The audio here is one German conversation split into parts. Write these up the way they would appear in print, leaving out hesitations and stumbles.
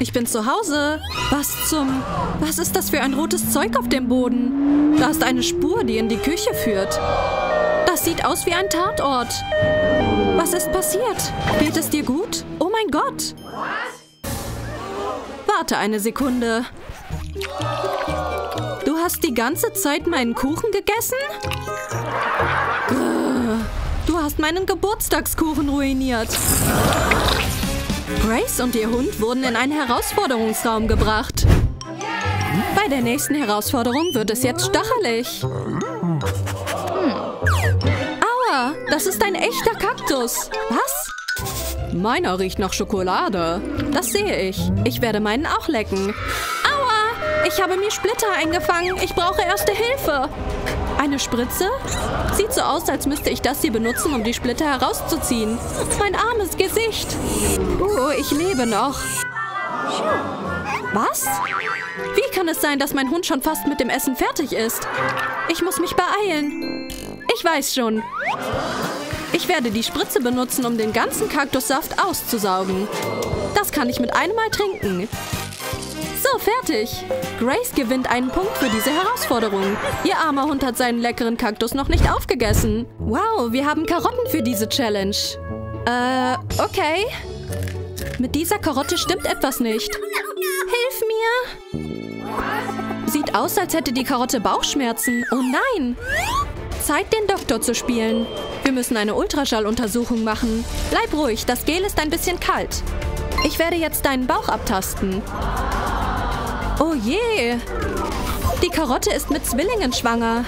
Ich bin zu Hause. Was ist das für ein rotes Zeug auf dem Boden? Da ist eine Spur, die in die Küche führt. Das sieht aus wie ein Tatort. Was ist passiert? Geht es dir gut? Oh mein Gott! Warte eine Sekunde. Du hast die ganze Zeit meinen Kuchen gegessen? Du hast meinen Geburtstagskuchen ruiniert. Grace und ihr Hund wurden in einen Herausforderungsraum gebracht. Bei der nächsten Herausforderung wird es jetzt stachelig. Aua, das ist ein echter Kaktus. Was? Meiner riecht nach Schokolade. Das sehe ich. Ich werde meinen auch lecken. Aua, ich habe mir Splitter eingefangen. Ich brauche erste Hilfe. Eine Spritze? Sieht so aus, als müsste ich das hier benutzen, um die Splitter herauszuziehen. Mein armes Gesicht. Oh, ich lebe noch. Was? Wie kann es sein, dass mein Hund schon fast mit dem Essen fertig ist? Ich muss mich beeilen. Ich weiß schon. Ich werde die Spritze benutzen, um den ganzen Kaktussaft auszusaugen. Das kann ich mit einem Mal trinken. So, fertig. Grace gewinnt einen Punkt für diese Herausforderung. Ihr armer Hund hat seinen leckeren Kaktus noch nicht aufgegessen. Wow, wir haben Karotten für diese Challenge. Okay. Mit dieser Karotte stimmt etwas nicht. Hilf mir. Sieht aus, als hätte die Karotte Bauchschmerzen. Oh nein. Zeit, den Doktor zu spielen. Wir müssen eine Ultraschalluntersuchung machen. Bleib ruhig, das Gel ist ein bisschen kalt. Ich werde jetzt deinen Bauch abtasten. Oh je! Die Karotte ist mit Zwillingen schwanger.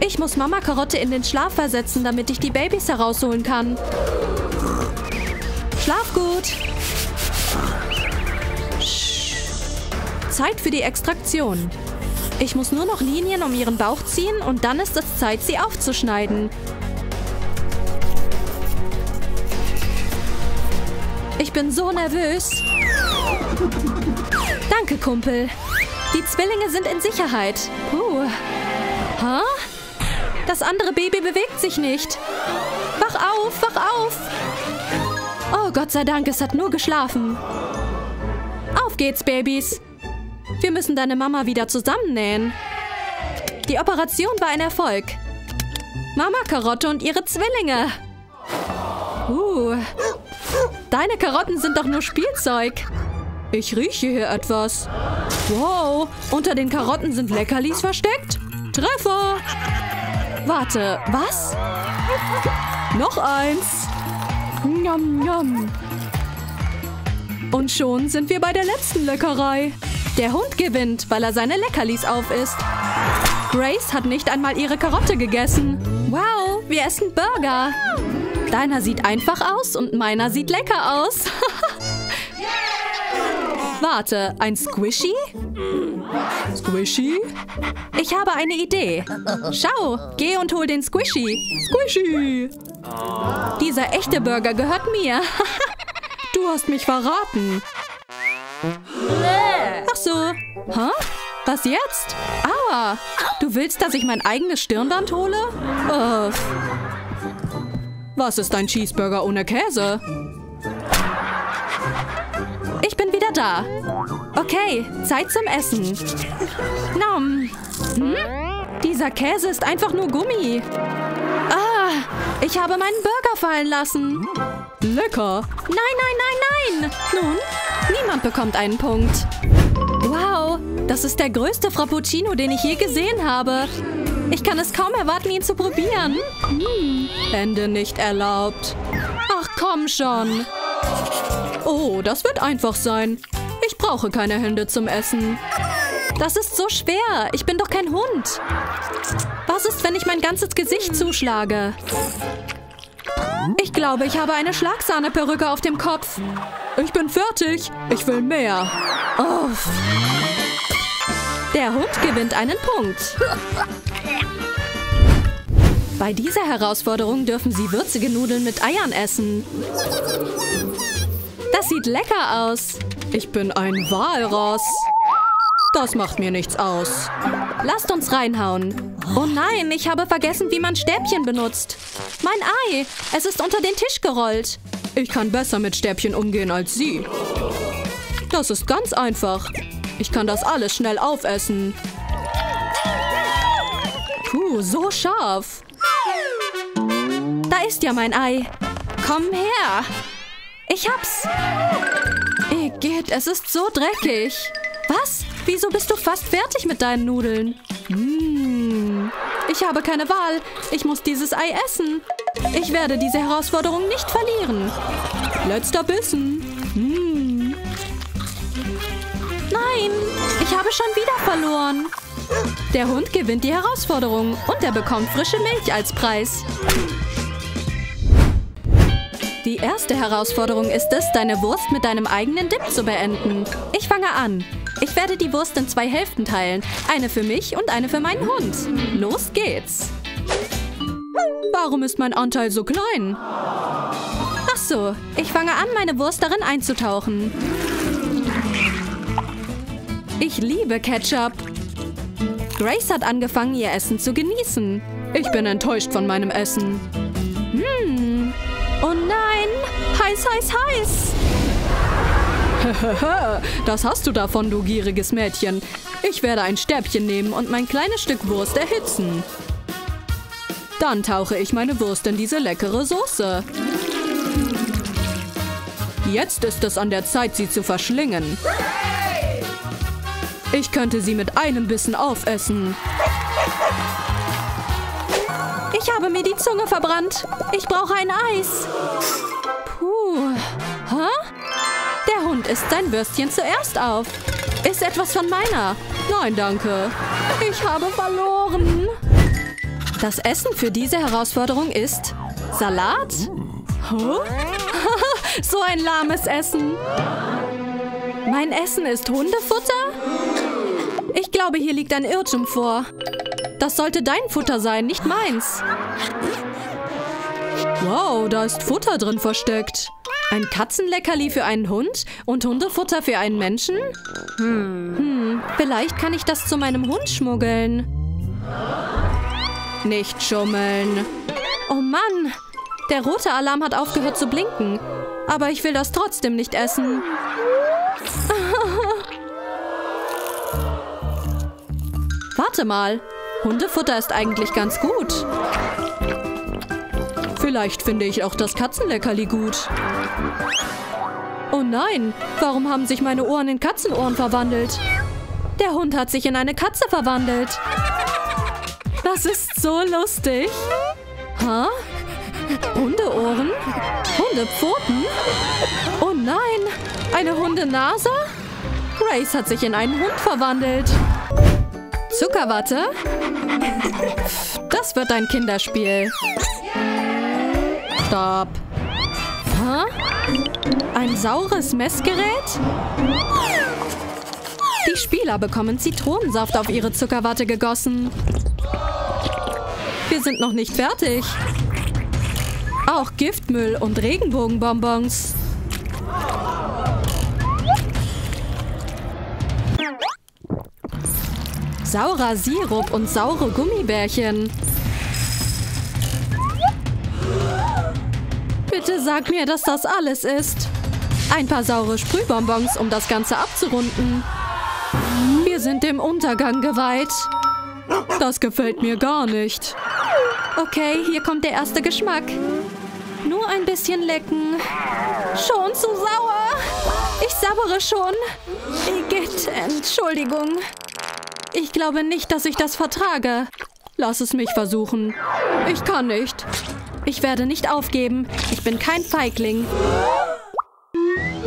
Ich muss Mama Karotte in den Schlaf versetzen, damit ich die Babys herausholen kann. Schlaf gut! Zeit für die Extraktion. Ich muss nur noch Linien um ihren Bauch ziehen und dann ist es Zeit, sie aufzuschneiden. Ich bin so nervös. Danke, Kumpel. Die Zwillinge sind in Sicherheit. Huh? Das andere Baby bewegt sich nicht. Wach auf, wach auf. Oh, Gott sei Dank, es hat nur geschlafen. Auf geht's, Babys. Wir müssen deine Mama wieder zusammennähen. Die Operation war ein Erfolg. Mama Karotte und ihre Zwillinge. Deine Karotten sind doch nur Spielzeug. Ich rieche hier etwas. Wow, unter den Karotten sind Leckerlis versteckt? Treffer! Warte, was? Noch eins. Njam, njam. Und schon sind wir bei der letzten Leckerei. Der Hund gewinnt, weil er seine Leckerlis aufisst. Grace hat nicht einmal ihre Karotte gegessen. Wow, wir essen Burger. Deiner sieht einfach aus und meiner sieht lecker aus. Warte, ein Squishy? Squishy? Ich habe eine Idee. Schau, geh und hol den Squishy. Squishy! Dieser echte Burger gehört mir. Du hast mich verraten. Ach so. Hä? Was jetzt? Aua! Du willst, dass ich mein eigenes Stirnband hole? Was ist ein Cheeseburger ohne Käse? Ich bin wieder da. Okay, Zeit zum Essen. Nom. Dieser Käse ist einfach nur Gummi. Ah, ich habe meinen Burger fallen lassen. Lecker. Nein, nein, nein, nein. Nun, niemand bekommt einen Punkt. Wow, das ist der größte Frappuccino, den ich je gesehen habe. Ich kann es kaum erwarten, ihn zu probieren. Hände nicht erlaubt. Ach, komm schon. Oh, das wird einfach sein. Ich brauche keine Hände zum Essen. Das ist so schwer. Ich bin doch kein Hund. Was ist, wenn ich mein ganzes Gesicht zuschlage? Ich glaube, ich habe eine Schlagsahneperücke auf dem Kopf. Ich bin fertig. Ich will mehr. Uff. Der Hund gewinnt einen Punkt. Bei dieser Herausforderung dürfen Sie würzige Nudeln mit Eiern essen. Das sieht lecker aus. Ich bin ein Walross. Das macht mir nichts aus. Lasst uns reinhauen. Oh nein, ich habe vergessen, wie man Stäbchen benutzt. Mein Ei, es ist unter den Tisch gerollt. Ich kann besser mit Stäbchen umgehen als sie. Das ist ganz einfach. Ich kann das alles schnell aufessen. Puh, so scharf. Da ist ja mein Ei. Komm her. Ich hab's. Igitt, es ist so dreckig. Was? Wieso bist du fast fertig mit deinen Nudeln? Ich habe keine Wahl. Ich muss dieses Ei essen. Ich werde diese Herausforderung nicht verlieren. Letzter Bissen. Nein, ich habe schon wieder verloren. Der Hund gewinnt die Herausforderung und er bekommt frische Milch als Preis. Die erste Herausforderung ist es, deine Wurst mit deinem eigenen Dip zu beenden. Ich fange an. Ich werde die Wurst in 2 Hälften teilen. Eine für mich und eine für meinen Hund. Los geht's. Warum ist mein Anteil so klein? Ach so, ich fange an, meine Wurst darin einzutauchen. Ich liebe Ketchup. Grace hat angefangen, ihr Essen zu genießen. Ich bin enttäuscht von meinem Essen. Oh nein! Heiß, heiß, heiß! Das hast du davon, du gieriges Mädchen. Ich werde ein Stäbchen nehmen und mein kleines Stück Wurst erhitzen. Dann tauche ich meine Wurst in diese leckere Soße. Jetzt ist es an der Zeit, sie zu verschlingen. Ich könnte sie mit einem Bissen aufessen. Ich habe mir die Zunge verbrannt. Ich brauche ein Eis. Puh. Hä? Der Hund isst sein Würstchen zuerst auf. Iss etwas von meiner. Nein, danke. Ich habe verloren. Das Essen für diese Herausforderung ist Salat? Huh? So ein lahmes Essen. Mein Essen ist Hundefutter? Ich glaube, hier liegt ein Irrtum vor. Das sollte dein Futter sein, nicht meins. Wow, da ist Futter drin versteckt. Ein Katzenleckerli für einen Hund und Hundefutter für einen Menschen? Vielleicht kann ich das zu meinem Hund schmuggeln. Nicht schummeln. Oh Mann, der rote Alarm hat aufgehört zu blinken. Aber ich will das trotzdem nicht essen. Warte mal. Hundefutter ist eigentlich ganz gut. Vielleicht finde ich auch das Katzenleckerli gut. Oh nein, warum haben sich meine Ohren in Katzenohren verwandelt? Der Hund hat sich in eine Katze verwandelt. Das ist so lustig. Ha? Hundeohren? Hundepfoten? Oh nein, eine Hundenase? Grace hat sich in einen Hund verwandelt. Zuckerwatte? Das wird ein Kinderspiel. Stopp. Hä? Ein saures Messgerät? Die Spieler bekommen Zitronensaft auf ihre Zuckerwatte gegossen. Wir sind noch nicht fertig. Auch Giftmüll und Regenbogenbonbons. Saurer Sirup und saure Gummibärchen. Bitte sag mir, dass das alles ist. Ein paar saure Sprühbonbons, um das Ganze abzurunden. Wir sind dem Untergang geweiht. Das gefällt mir gar nicht. Okay, hier kommt der erste Geschmack. Nur ein bisschen lecken. Schon zu sauer. Ich sabbere schon. Igitt, Entschuldigung. Ich glaube nicht, dass ich das vertrage. Lass es mich versuchen. Ich kann nicht. Ich werde nicht aufgeben. Ich bin kein Feigling.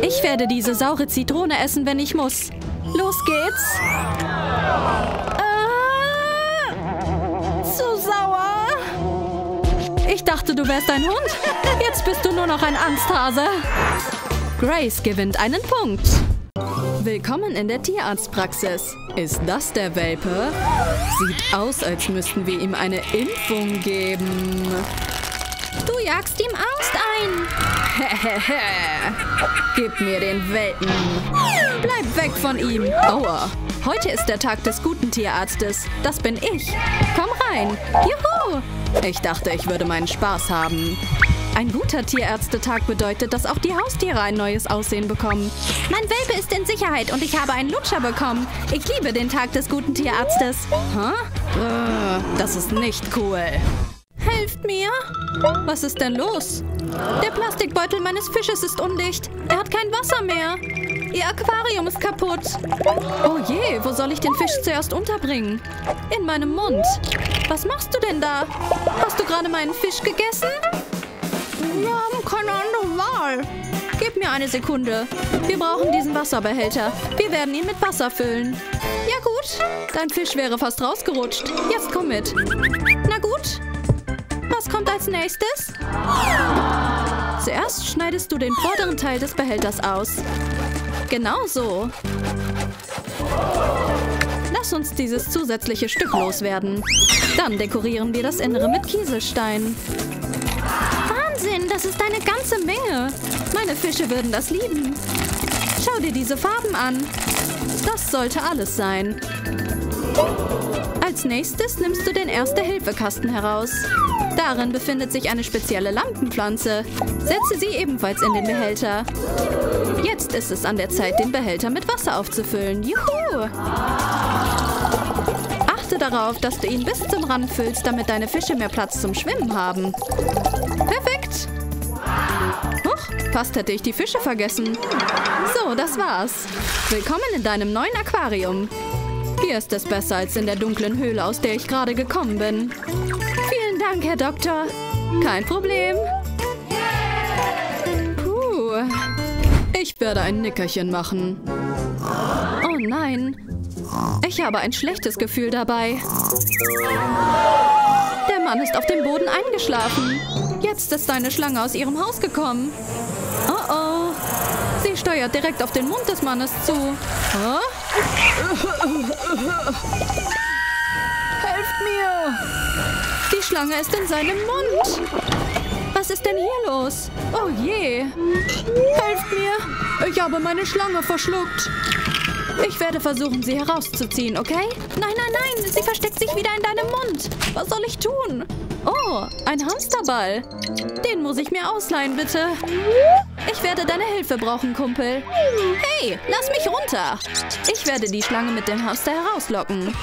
Ich werde diese saure Zitrone essen, wenn ich muss. Los geht's. Zu sauer. Ich dachte, du wärst ein Hund. Jetzt bist du nur noch ein Angsthase. Grace gewinnt einen Punkt. Willkommen in der Tierarztpraxis. Ist das der Welpe? Sieht aus, als müssten wir ihm eine Impfung geben. Du jagst ihm Angst ein. Gib mir den Welpen. Bleib weg von ihm. Aua. Heute ist der Tag des guten Tierarztes. Das bin ich. Komm rein. Juhu. Ich dachte, ich würde meinen Spaß haben. Ein guter Tierärztetag bedeutet, dass auch die Haustiere ein neues Aussehen bekommen. Mein Welpe ist in Sicherheit und ich habe einen Lutscher bekommen. Ich liebe den Tag des guten Tierarztes. Das ist nicht cool. Helft mir! Was ist denn los? Der Plastikbeutel meines Fisches ist undicht. Er hat kein Wasser mehr. Ihr Aquarium ist kaputt. Oh je, wo soll ich den Fisch zuerst unterbringen? In meinem Mund. Was machst du denn da? Hast du gerade meinen Fisch gegessen? Wir haben keine andere Wahl. Gib mir eine Sekunde. Wir brauchen diesen Wasserbehälter. Wir werden ihn mit Wasser füllen. Ja gut, dein Fisch wäre fast rausgerutscht. Jetzt komm mit. Na gut. Was kommt als nächstes? Zuerst schneidest du den vorderen Teil des Behälters aus. Genau so. Lass uns dieses zusätzliche Stück loswerden. Dann dekorieren wir das Innere mit Kieselsteinen. Wahnsinn, das ist eine ganze Menge. Meine Fische würden das lieben. Schau dir diese Farben an. Das sollte alles sein. Als nächstes nimmst du den Erste-Hilfe-Kasten heraus. Darin befindet sich eine spezielle Lampenpflanze. Setze sie ebenfalls in den Behälter. Jetzt ist es an der Zeit, den Behälter mit Wasser aufzufüllen. Juhu! Achte darauf, dass du ihn bis zum Rand füllst, damit deine Fische mehr Platz zum Schwimmen haben. Perfekt! Huch, fast hätte ich die Fische vergessen. So, das war's. Willkommen in deinem neuen Aquarium. Hier ist es besser als in der dunklen Höhle, aus der ich gerade gekommen bin. Vielen Dank, Herr Doktor. Kein Problem. Puh. Ich werde ein Nickerchen machen. Oh nein. Ich habe ein schlechtes Gefühl dabei. Der Mann ist auf dem Boden eingeschlafen. Jetzt ist eine Schlange aus ihrem Haus gekommen. Oh oh. Sie steuert direkt auf den Mund des Mannes zu. Huh? Helft mir! Die Schlange ist in seinem Mund. Was ist denn hier los? Oh je! Helft mir! Ich habe meine Schlange verschluckt. Ich werde versuchen, sie herauszuziehen, okay? Nein, nein, nein! Sie versteckt sich wieder in deinem Mund. Was soll ich tun? Oh, ein Hamsterball. Den muss ich mir ausleihen, bitte. Ich werde deine Hilfe brauchen, Kumpel. Hey, lass mich runter. Ich werde die Schlange mit dem Hamster herauslocken.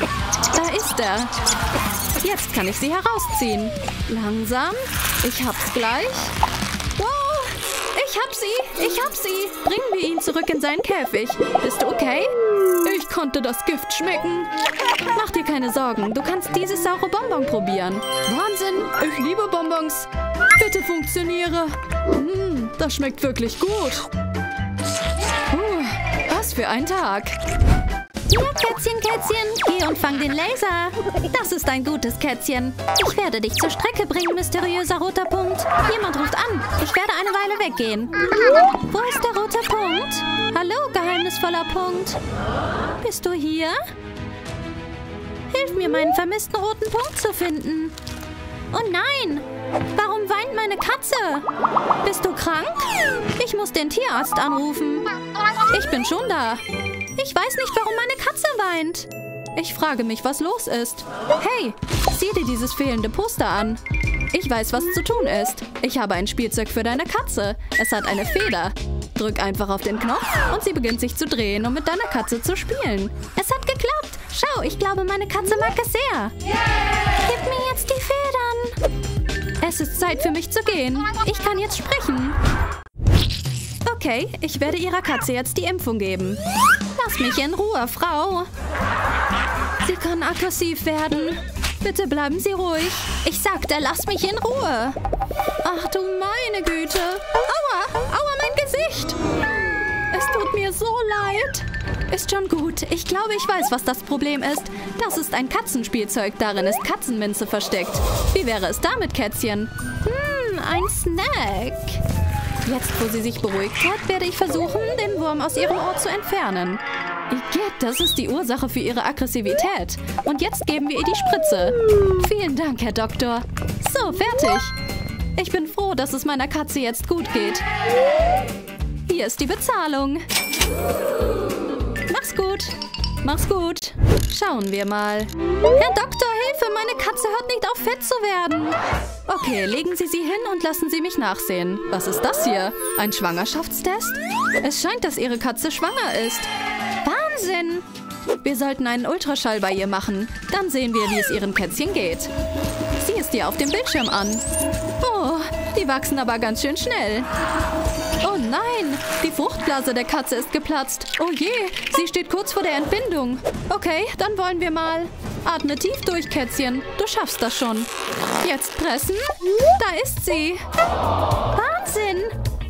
Da ist er. Jetzt kann ich sie herausziehen. Langsam. Ich hab's gleich. Wow, ich hab sie. Ich hab sie. Bringen wir ihn zurück in seinen Käfig. Bist du okay? Ich konnte das Gift schmecken. Mach dir keine Sorgen. Du kannst dieses saure Bonbon probieren. Wahnsinn, ich liebe Bonbons. Bitte funktioniere. Das schmeckt wirklich gut. Was für ein Tag. Ja, Kätzchen, Kätzchen, geh und fang den Laser. Das ist ein gutes Kätzchen. Ich werde dich zur Strecke bringen, mysteriöser roter Punkt. Jemand ruft an. Ich werde eine Weile weggehen. Wo ist der rote Punkt? Hallo, geheimnisvoller Punkt. Bist du hier? Hilf mir, meinen vermissten roten Punkt zu finden. Oh nein! Warum weint meine Katze? Bist du krank? Ich muss den Tierarzt anrufen. Ich bin schon da. Ich weiß nicht, warum meine Katze weint. Ich frage mich, was los ist. Hey, sieh dir dieses fehlende Poster an. Ich weiß, was zu tun ist. Ich habe ein Spielzeug für deine Katze. Es hat eine Feder. Drück einfach auf den Knopf und sie beginnt sich zu drehen, um mit deiner Katze zu spielen. Es hat geklappt. Schau, ich glaube, meine Katze mag es sehr. Gib mir jetzt die Federn. Es ist Zeit für mich zu gehen. Ich kann jetzt sprechen. Okay, ich werde ihrer Katze jetzt die Impfung geben. Lass mich in Ruhe, Frau. Sie kann aggressiv werden. Bitte bleiben Sie ruhig. Ich sagte, lass mich in Ruhe. Ach du meine Güte. Aua, aua, mein Gesicht. Es tut mir so leid. Ist schon gut. Ich glaube, ich weiß, was das Problem ist. Das ist ein Katzenspielzeug. Darin ist Katzenminze versteckt. Wie wäre es damit, Kätzchen? Ein Snack. Jetzt, wo sie sich beruhigt hat, werde ich versuchen, den Wurm aus ihrem Ohr zu entfernen. Igitt, das ist die Ursache für ihre Aggressivität. Und jetzt geben wir ihr die Spritze. Vielen Dank, Herr Doktor. So, fertig. Ich bin froh, dass es meiner Katze jetzt gut geht. Hier ist die Bezahlung. Mach's gut. Mach's gut. Schauen wir mal. Herr Doktor, Hilfe! Meine Katze hört nicht auf, fett zu werden. Okay, legen Sie sie hin und lassen Sie mich nachsehen. Was ist das hier? Ein Schwangerschaftstest? Es scheint, dass Ihre Katze schwanger ist. Wahnsinn! Wir sollten einen Ultraschall bei ihr machen. Dann sehen wir, wie es Ihren Kätzchen geht. Sie ist dir auf dem Bildschirm an. Oh, die wachsen aber ganz schön schnell. Oh nein, die Fruchtblase der Katze ist geplatzt. Oh je, sie steht kurz vor der Entbindung. Okay, dann wollen wir mal. Atme tief durch, Kätzchen. Du schaffst das schon. Jetzt pressen. Da ist sie. Wahnsinn!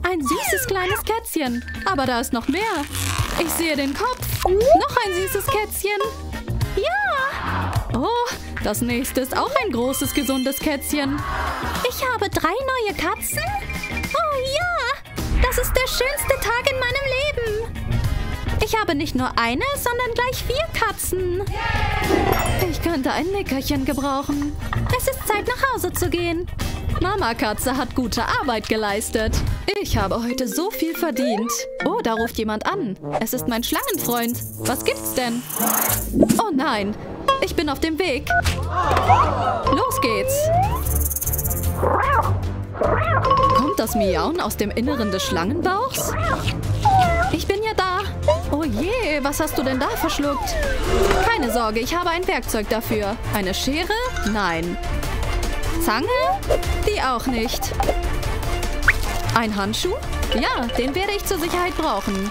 Ein süßes kleines Kätzchen. Aber da ist noch mehr. Ich sehe den Kopf. Noch ein süßes Kätzchen. Ja! Oh, das nächste ist auch ein großes, gesundes Kätzchen. Ich habe 3 neue Katzen? Oh ja! Das ist der schönste Tag in meinem Leben. Ich habe nicht nur eine, sondern gleich 4 Katzen. Ich könnte ein Nickerchen gebrauchen. Es ist Zeit, nach Hause zu gehen. Mama Katze hat gute Arbeit geleistet. Ich habe heute so viel verdient. Oh, da ruft jemand an. Es ist mein Schlangenfreund. Was gibt's denn? Oh nein, ich bin auf dem Weg. Los geht's. Kommt das Miauen aus dem Inneren des Schlangenbauchs? Ich bin ja da. Oh je, was hast du denn da verschluckt? Keine Sorge, ich habe ein Werkzeug dafür. Eine Schere? Nein. Zange? Die auch nicht. Ein Handschuh? Ja, den werde ich zur Sicherheit brauchen.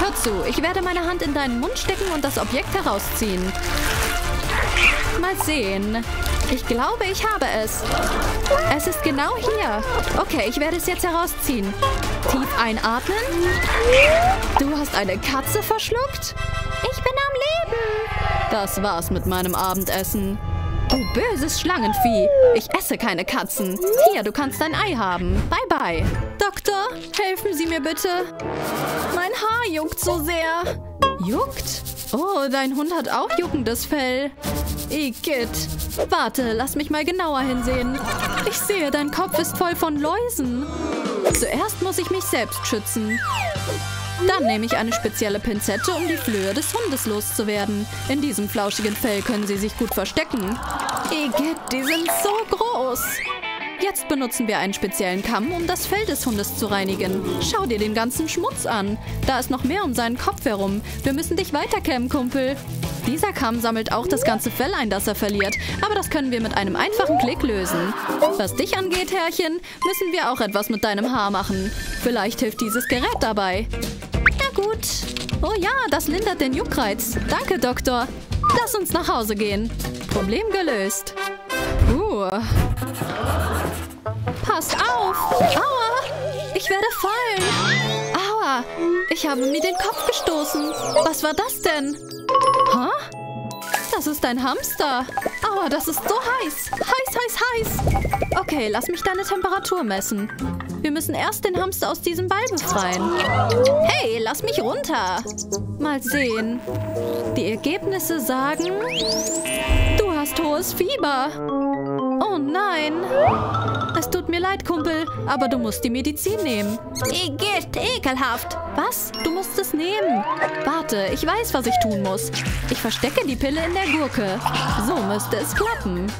Hör zu, ich werde meine Hand in deinen Mund stecken und das Objekt herausziehen. Mal sehen. Ich glaube, ich habe es. Es ist genau hier. Okay, ich werde es jetzt herausziehen. Tief einatmen. Du hast eine Katze verschluckt? Ich bin am Leben. Das war's mit meinem Abendessen. Du böses Schlangenvieh. Ich esse keine Katzen. Hier, du kannst dein Ei haben. Bye, bye. Doktor, helfen Sie mir bitte. Mein Haar juckt so sehr. Juckt? Oh, dein Hund hat auch juckendes Fell. Igitt. Warte, lass mich mal genauer hinsehen. Ich sehe, dein Kopf ist voll von Läusen. Zuerst muss ich mich selbst schützen. Dann nehme ich eine spezielle Pinzette, um die Flöhe des Hundes loszuwerden. In diesem flauschigen Fell können sie sich gut verstecken. Igitt, die sind so groß. Jetzt benutzen wir einen speziellen Kamm, um das Fell des Hundes zu reinigen. Schau dir den ganzen Schmutz an. Da ist noch mehr um seinen Kopf herum. Wir müssen dich weiterkämmen, Kumpel. Dieser Kamm sammelt auch das ganze Fell ein, das er verliert. Aber das können wir mit einem einfachen Klick lösen. Was dich angeht, Herrchen, müssen wir auch etwas mit deinem Haar machen. Vielleicht hilft dieses Gerät dabei. Na gut. Oh ja, das lindert den Juckreiz. Danke, Doktor. Lass uns nach Hause gehen. Problem gelöst. Passt auf! Aua! Ich werde fallen! Aua! Ich habe mir den Kopf gestoßen. Was war das denn? Ha? Das ist ein Hamster. Aua, das ist so heiß. Heiß, heiß, heiß. Okay, lass mich deine Temperatur messen. Wir müssen erst den Hamster aus diesem Ball befreien. Hey, lass mich runter. Mal sehen. Die Ergebnisse sagen... Du hast hohes Fieber. Oh nein. Es tut mir leid, Kumpel, aber du musst die Medizin nehmen. Igitt, ekelhaft. Was? Du musst es nehmen. Warte, ich weiß, was ich tun muss. Ich verstecke die Pille in der Gurke. So müsste es klappen.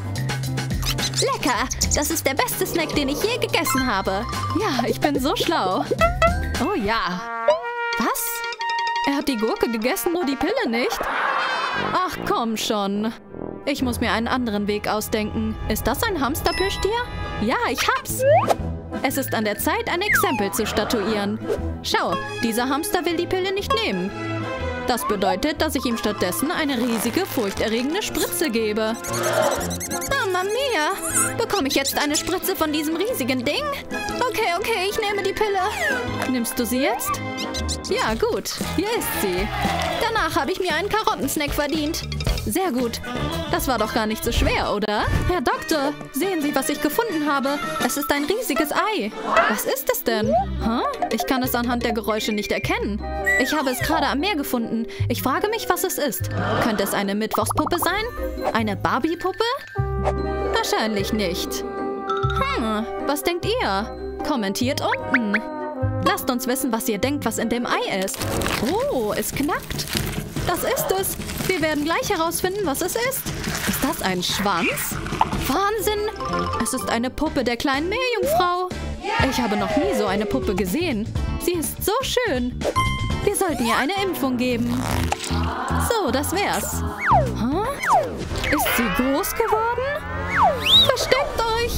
Lecker. Das ist der beste Snack, den ich je gegessen habe. Ja, ich bin so schlau. Oh ja. Was? Er hat die Gurke gegessen, nur die Pille nicht? Ach, komm schon. Ich muss mir einen anderen Weg ausdenken. Ist das ein Hamsterplüschtier? Ja, ich hab's. Es ist an der Zeit, ein Exempel zu statuieren. Schau, dieser Hamster will die Pille nicht nehmen. Das bedeutet, dass ich ihm stattdessen eine riesige, furchterregende Spritze gebe. Mama mia! Bekomme ich jetzt eine Spritze von diesem riesigen Ding? Okay, okay, ich nehme die Pille. Nimmst du sie jetzt? Ja, gut. Hier ist sie. Danach habe ich mir einen Karottensnack verdient. Sehr gut. Das war doch gar nicht so schwer, oder? Herr Doktor, sehen Sie, was ich gefunden habe. Es ist ein riesiges Ei. Was ist es denn? Huh? Ich kann es anhand der Geräusche nicht erkennen. Ich habe es gerade am Meer gefunden. Ich frage mich, was es ist. Könnte es eine Mittwochspuppe sein? Eine Barbie-Puppe? Wahrscheinlich nicht. Hm, was denkt ihr? Kommentiert unten. Lasst uns wissen, was ihr denkt, was in dem Ei ist. Oh, es knackt. Das ist es. Wir werden gleich herausfinden, was es ist. Ist das ein Schwanz? Wahnsinn! Es ist eine Puppe der kleinen Meerjungfrau. Ich habe noch nie so eine Puppe gesehen. Sie ist so schön. Wir sollten ihr eine Impfung geben. So, das wär's. Ist sie groß geworden? Versteckt euch!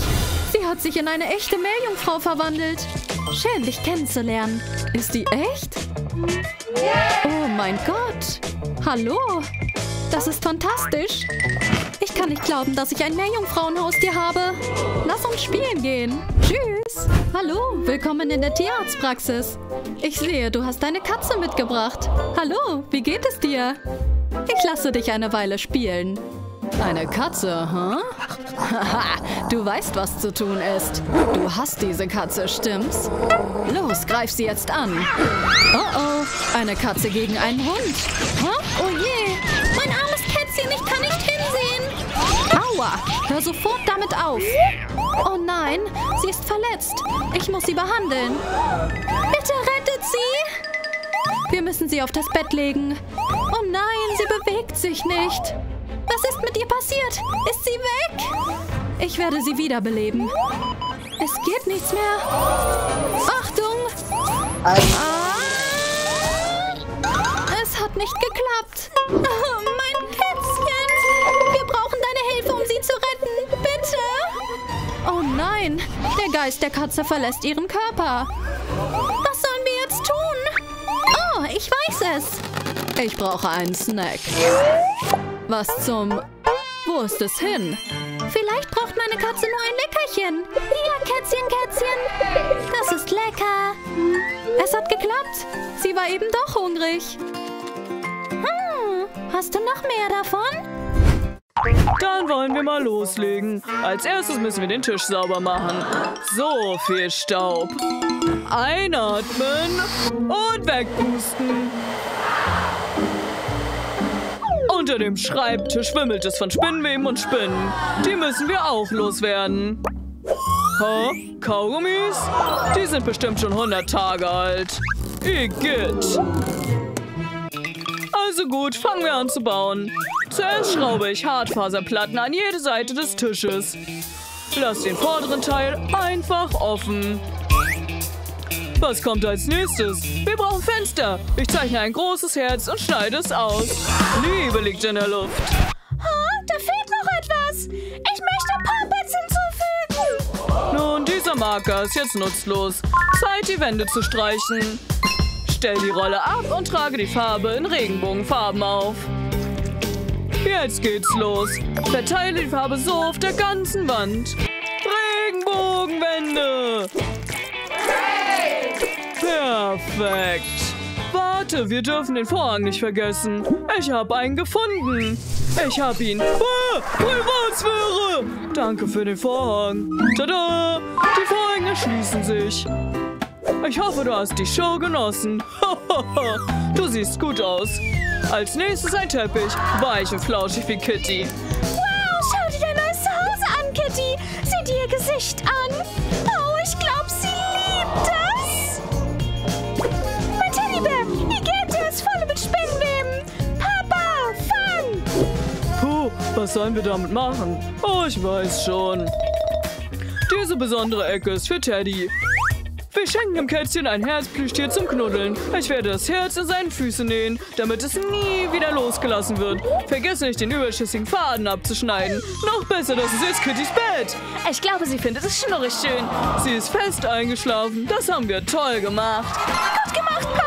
Sie hat sich in eine echte Meerjungfrau verwandelt. Schön, dich kennenzulernen. Ist die echt? Oh mein Gott! Hallo! Das ist fantastisch! Ich kann nicht glauben, dass ich ein Meerjungfrauenhaustier habe. Lass uns spielen gehen. Tschüss! Hallo, willkommen in der Tierarztpraxis. Ich sehe, du hast deine Katze mitgebracht. Hallo, wie geht es dir? Ich lasse dich eine Weile spielen. Eine Katze, hm? Haha, du weißt, was zu tun ist. Du hast diese Katze, stimmt's? Los, greif sie jetzt an. Oh oh, eine Katze gegen einen Hund. Huh? Oh je, mein armes Kätzchen, ich kann nicht hinsehen. Aua, hör sofort damit auf. Oh nein, sie ist verletzt. Ich muss sie behandeln. Bitte rettet sie. Wir müssen sie auf das Bett legen. Oh nein, sie bewegt sich nicht. Was ist mit ihr passiert? Ist sie weg? Ich werde sie wiederbeleben. Es geht nichts mehr. Achtung! Es hat nicht geklappt. Oh, mein Kätzchen! Wir brauchen deine Hilfe, um sie zu retten. Bitte! Oh nein! Der Geist der Katze verlässt ihren Körper. Was sollen wir jetzt tun? Oh, ich weiß es. Ich brauche einen Snack. Was zum... Wo ist es hin? Vielleicht braucht meine Katze nur ein Leckerchen. Ja, Kätzchen, Kätzchen. Das ist lecker. Es hat geklappt. Sie war eben doch hungrig. Hast du noch mehr davon? Dann wollen wir mal loslegen. Als erstes müssen wir den Tisch sauber machen. So viel Staub. Einatmen und wegpusten. Unter dem Schreibtisch wimmelt es von Spinnenweben und Spinnen. Die müssen wir auch loswerden. Hä? Kaugummis? Die sind bestimmt schon 100 Tage alt. Igitt. Also gut, fangen wir an zu bauen. Zuerst schraube ich Hartfaserplatten an jede Seite des Tisches. Lass den vorderen Teil einfach offen. Was kommt als nächstes? Wir brauchen Fenster. Ich zeichne ein großes Herz und schneide es aus. Liebe liegt in der Luft. Oh, da fehlt noch etwas. Ich möchte Puppets hinzufügen. Nun, dieser Marker ist jetzt nutzlos. Zeit, die Wände zu streichen. Stell die Rolle ab und trage die Farbe in Regenbogenfarben auf. Jetzt geht's los. Verteile die Farbe so auf der ganzen Wand. Regenbogenwände. Perfekt. Warte, wir dürfen den Vorhang nicht vergessen. Ich habe einen gefunden. Ich habe ihn. Privatsphäre. Danke für den Vorhang. Tada. Die Vorhänge schließen sich. Ich hoffe, du hast die Show genossen. Du siehst gut aus. Als nächstes ein Teppich. Weich und flauschig wie Kitty. Wow, schau dir dein neues Zuhause an, Kitty. Sieh dir ihr Gesicht an. Oh, ich glaube, sie liebt es. Was sollen wir damit machen? Oh, ich weiß schon. Diese besondere Ecke ist für Teddy. Wir schenken dem Kätzchen ein Herzplüschtier zum Knuddeln. Ich werde das Herz in seinen Füßen nähen, damit es nie wieder losgelassen wird. Vergiss nicht, den überschüssigen Faden abzuschneiden. Noch besser, das ist jetzt Kittys Bett. Ich glaube, sie findet es schnurrig schön. Sie ist fest eingeschlafen. Das haben wir toll gemacht. Gut gemacht, Papa.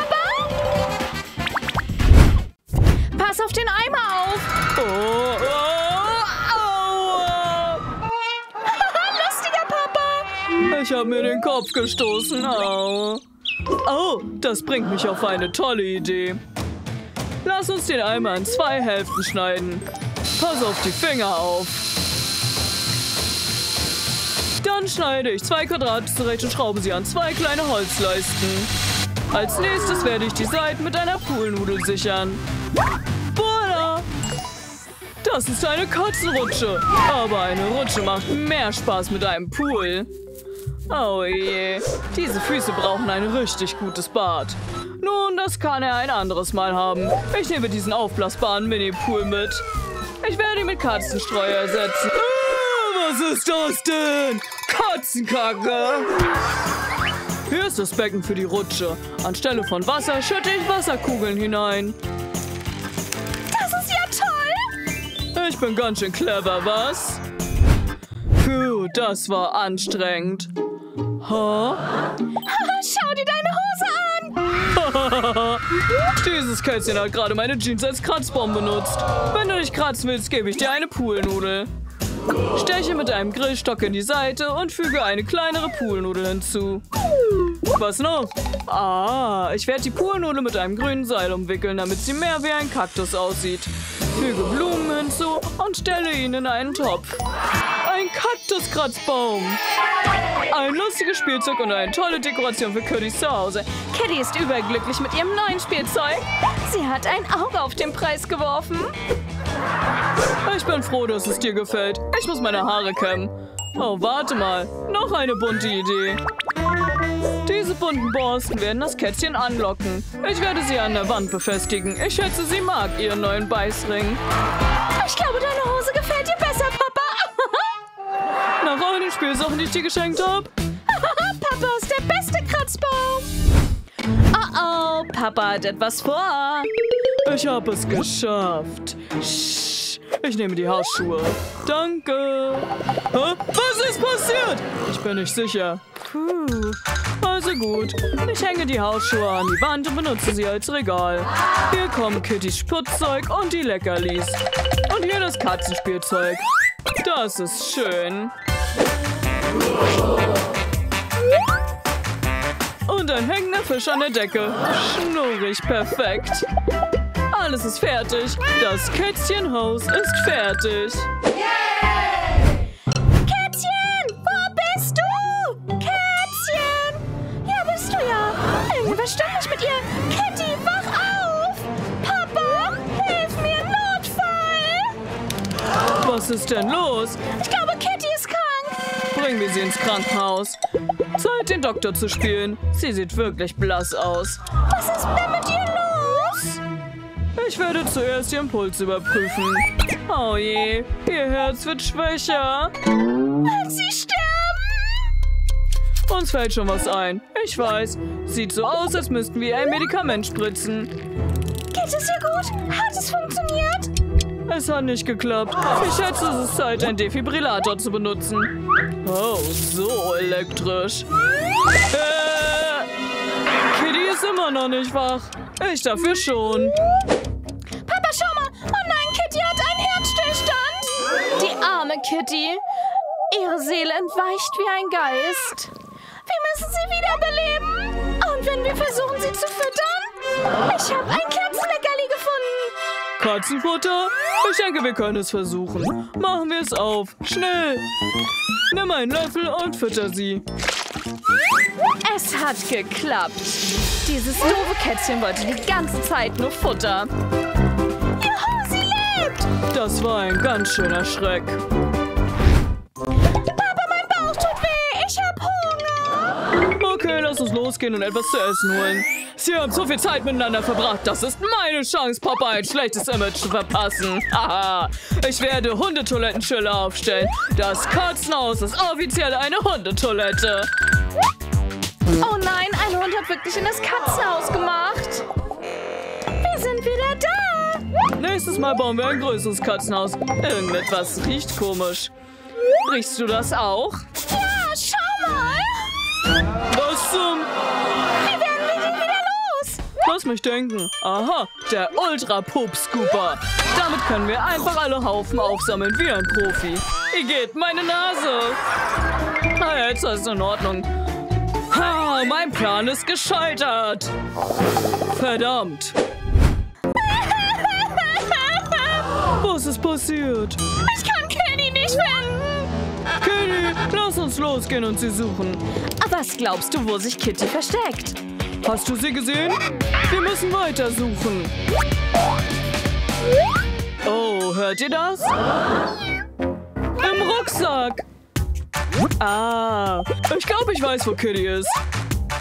Pass auf den Eimer auf. Oh. Ich habe mir den Kopf gestoßen. Au. Oh, das bringt mich auf eine tolle Idee. Lass uns den Eimer in 2 Hälften schneiden. Pass auf die Finger auf. Dann schneide ich 2 Quadrate zurecht und schraube sie an 2 kleine Holzleisten. Als nächstes werde ich die Seiten mit einer Poolnudel sichern. Voila! Das ist eine Katzenrutsche. Aber eine Rutsche macht mehr Spaß mit einem Pool. Oh je, diese Füße brauchen ein richtig gutes Bad. Nun, das kann er ein anderes Mal haben. Ich nehme diesen aufblasbaren Mini-Pool mit. Ich werde ihn mit Katzenstreu ersetzen. Was ist das denn? Katzenkacke! Hier ist das Becken für die Rutsche. Anstelle von Wasser schütte ich Wasserkugeln hinein. Das ist ja toll! Ich bin ganz schön clever, was? Puh, das war anstrengend. Huh? Schau dir deine Hose an! Dieses Kätzchen hat gerade meine Jeans als Kratzbaum benutzt. Wenn du dich kratzen willst, gebe ich dir eine Poolnudel. Steche mit einem Grillstock in die Seite und füge eine kleinere Poolnudel hinzu. Was noch? Ah, ich werde die Poolnudel mit einem grünen Seil umwickeln, damit sie mehr wie ein Kaktus aussieht. Füge Blumen hinzu und stelle ihn in einen Topf. Ein Kaktuskratzbaum. Ein lustiges Spielzeug und eine tolle Dekoration für Kitty zu Hause. Kitty ist überglücklich mit ihrem neuen Spielzeug. Sie hat ein Auge auf den Preis geworfen. Ich bin froh, dass es dir gefällt. Ich muss meine Haare kämmen. Oh, warte mal. Noch eine bunte Idee. Diese bunten Borsten werden das Kätzchen anlocken. Ich werde sie an der Wand befestigen. Ich schätze, sie mag ihren neuen Beißring. Ich glaube, deine Hose gefällt dir besser, Papa. Nach all den Spielsachen, die ich dir geschenkt habe. Papa ist der beste Kratzbaum. Oh, Papa hat etwas vor. Ich habe es geschafft. Shh, ich nehme die Hausschuhe. Danke. Hä? Was ist passiert? Ich bin nicht sicher. Puh. Also gut. Ich hänge die Hausschuhe an die Wand und benutze sie als Regal. Hier kommen Kittys Putzzeug und die Leckerlis. Und hier das Katzenspielzeug. Das ist schön. Und ein hängender Fisch an der Decke. Schnurrig perfekt. Alles ist fertig. Das Kätzchenhaus ist fertig. Yay! Kätzchen, wo bist du? Kätzchen! Hier bist du ja. Irgendwas stimmt nicht mit ihr. Kitty, wach auf! Papa, hilf mir, Notfall! Was ist denn los? Ich glaube, Kitty ist krank. Bringen wir sie ins Krankenhaus. Zeit, den Doktor zu spielen. Sie sieht wirklich blass aus. Was ist denn mit ihr los? Ich werde zuerst ihren Puls überprüfen. Oh je, ihr Herz wird schwächer. Wird sie sterben? Uns fällt schon was ein. Ich weiß. Sieht so aus, als müssten wir ein Medikament spritzen. Geht es ihr gut? Hat es funktioniert? Es hat nicht geklappt. Ich schätze, es ist Zeit, einen Defibrillator zu benutzen. Oh, so elektrisch. Kitty ist immer noch nicht wach. Ich dafür schon. Kitty, ihre Seele entweicht wie ein Geist. Wir müssen sie wiederbeleben. Und wenn wir versuchen, sie zu füttern? Ich habe ein Katzenleckerli gefunden. Katzenfutter? Ich denke, wir können es versuchen. Machen wir es auf. Schnell. Nimm einen Löffel und fütter sie. Es hat geklappt. Dieses doofe Kätzchen wollte die ganze Zeit nur Futter. Juhu, sie lebt. Das war ein ganz schöner Schreck. Lass uns losgehen und etwas zu essen holen. Sie haben so viel Zeit miteinander verbracht. Das ist meine Chance, Papa ein schlechtes Image zu verpassen. Haha. Ich werde Hundetoilettenschilder aufstellen. Das Katzenhaus ist offiziell eine Hundetoilette. Oh nein, ein Hund hat wirklich in das Katzenhaus gemacht. Wir sind wieder da. Nächstes Mal bauen wir ein größeres Katzenhaus. Irgendetwas riecht komisch. Riechst du das auch? Ja, schau mal. Was zum... Wie werden wir denn wieder los? Lass mich denken. Aha, der Ultra-Poop-Scooper. Damit können wir einfach alle Haufen aufsammeln wie ein Profi. Ihr geht meine Nase. Na, jetzt ist es in Ordnung. Ha, mein Plan ist gescheitert. Verdammt. Was ist passiert? Ich kann Kenny nicht finden. Kitty, lass uns losgehen und sie suchen. Was glaubst du, wo sich Kitty versteckt? Hast du sie gesehen? Wir müssen weiter suchen. Oh, hört ihr das? Im Rucksack. Ah, ich glaube, ich weiß, wo Kitty ist.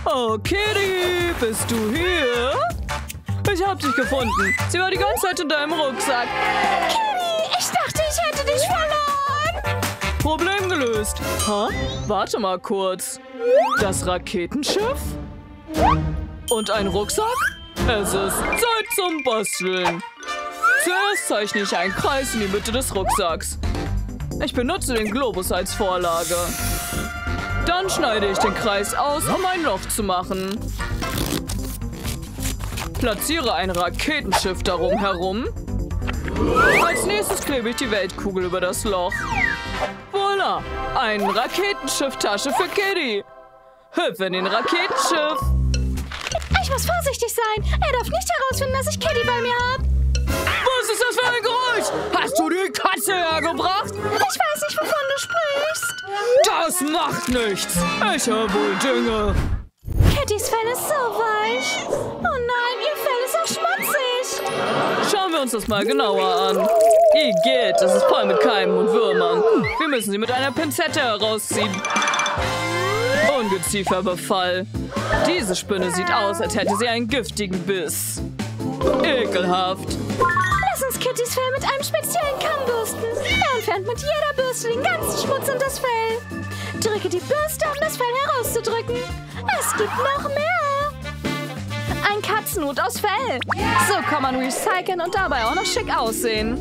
Oh, Kitty, bist du hier? Ich hab dich gefunden. Sie war die ganze Zeit in deinem Rucksack. Kitty, ich dachte, ich hätte dich verloren. Problem gelöst. Hä? Warte mal kurz. Das Raketenschiff? Und ein Rucksack? Es ist Zeit zum Basteln. Zuerst zeichne ich einen Kreis in die Mitte des Rucksacks. Ich benutze den Globus als Vorlage. Dann schneide ich den Kreis aus, um ein Loch zu machen. Platziere ein Raketenschiff darum herum. Als nächstes klebe ich die Weltkugel über das Loch. Voila! Ein Raketenschiff-Tasche für Kitty. Hüpf in den Raketenschiff. Ich muss vorsichtig sein. Er darf nicht herausfinden, dass ich Kitty bei mir habe. Was ist das für ein Geräusch? Hast du die Katze hergebracht? Ich weiß nicht, wovon du sprichst. Das macht nichts. Ich habe wohl Dinge. Kittys Fell ist so weich. Oh nein, ihr Fell ist auch schmutzig. Schauen wir uns das mal genauer an. Igitt, das ist voll mit Keimen und Würmern. Wir müssen sie mit einer Pinzette herausziehen. Ungezieferbefall. Diese Spinne sieht aus, als hätte sie einen giftigen Biss. Ekelhaft. Lass uns Kittys Fell mit einem speziellen Kamm bürsten. Er entfernt mit jeder Bürste den ganzen Schmutz in das Fell. Drücke die Bürste, um das Fell herauszudrücken. Es gibt noch mehr. Ein Katzenhut aus Fell. So kann man recyceln und dabei auch noch schick aussehen.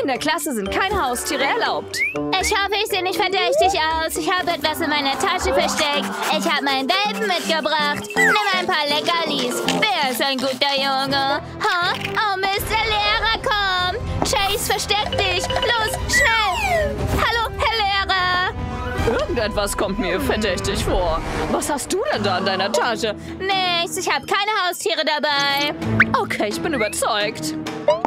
In der Klasse sind keine Haustiere erlaubt. Ich hoffe, ich sehe nicht verdächtig aus. Ich habe etwas in meiner Tasche versteckt. Ich habe meinen Welpen mitgebracht. Nimm ein paar Leckerlis. Wer ist ein guter Junge? Ha? Oh Mist, der Lehrer kommt. Chase, versteck dich. Los, schnell. Hallo, Herr Lehrer. Irgendetwas kommt mir verdächtig vor. Was hast du denn da in deiner Tasche? Nichts, ich habe keine Haustiere dabei. Okay, ich bin überzeugt. Oh,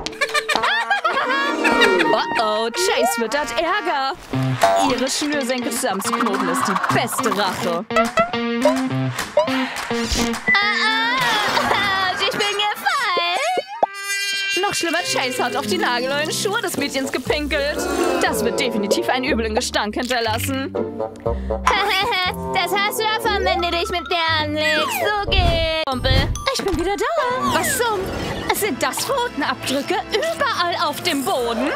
Chase wittert Ärger. Ihre Schnürsenkel zusammenzuknoten ist die beste Rache. Ich bin gefallen. Noch schlimmer, Chase hat auf die nagelneuen Schuhe des Mädchens gepinkelt. Das wird definitiv einen üblen Gestank hinterlassen. Das hast du davon, wenn du dich mit mir anlegst. So geht's, Kumpel. Ich bin wieder da. Was zum? Sind das Pfotenabdrücke überall auf dem Boden?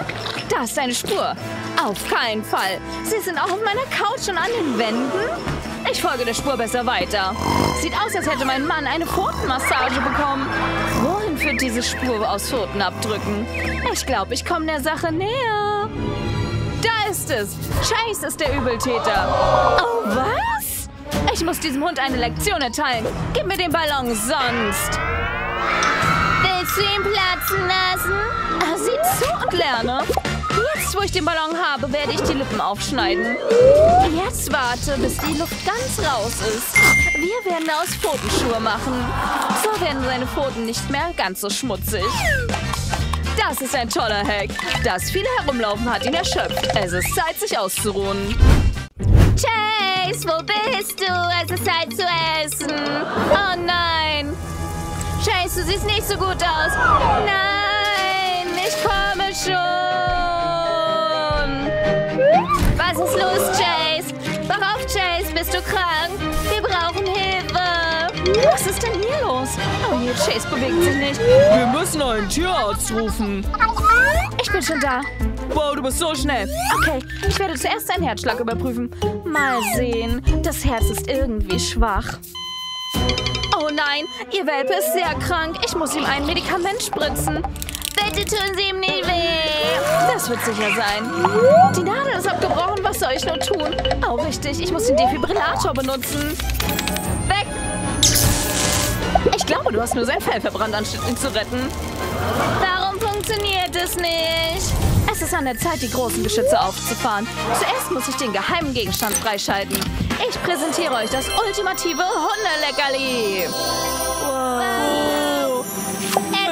Da ist eine Spur. Auf keinen Fall. Sie sind auch auf meiner Couch und an den Wänden. Ich folge der Spur besser weiter. Sieht aus, als hätte mein Mann eine Pfotenmassage bekommen. Wohin führt diese Spur aus Pfotenabdrücken? Ich glaube, ich komme der Sache näher. Da ist es. Chase ist der Übeltäter. Oh, was? Ich muss diesem Hund eine Lektion erteilen. Gib mir den Ballon sonst. Willst du ihn platzen lassen? Sieh zu und lerne. Jetzt, wo ich den Ballon habe, werde ich die Lippen aufschneiden. Jetzt warte, bis die Luft ganz raus ist. Wir werden daraus Pfotenschuhe machen. So werden seine Pfoten nicht mehr ganz so schmutzig. Das ist ein toller Hack. Das viele herumlaufen hat ihn erschöpft. Es ist Zeit, sich auszuruhen. Chase, wo bist du? Es ist Zeit zu essen. Oh nein. Chase, du siehst nicht so gut aus. Nein, ich komme schon. Was ist los, Chase? Wach auf, Chase, bist du krank? Wir brauchen Hilfe. Was ist denn hier los? Oh, hier, Chase bewegt sich nicht. Wir müssen einen Tierarzt rufen. Ich bin schon da. Wow, du bist so schnell. Okay, ich werde zuerst deinen Herzschlag überprüfen. Mal sehen, das Herz ist irgendwie schwach. Oh nein, ihr Welpe ist sehr krank. Ich muss ihm ein Medikament spritzen. Bitte tun Sie ihm nicht weh. Das wird sicher sein. Die Nadel ist abgebrochen. Was soll ich nur tun? Oh, richtig. Ich muss den Defibrillator benutzen. Weg! Ich glaube, du hast nur sein Fell verbrannt, anstatt ihn zu retten. Warum funktioniert es nicht? Es ist an der Zeit, die großen Geschütze aufzufahren. Zuerst muss ich den geheimen Gegenstand freischalten. Ich präsentiere euch das ultimative Hundeleckerli. Wow.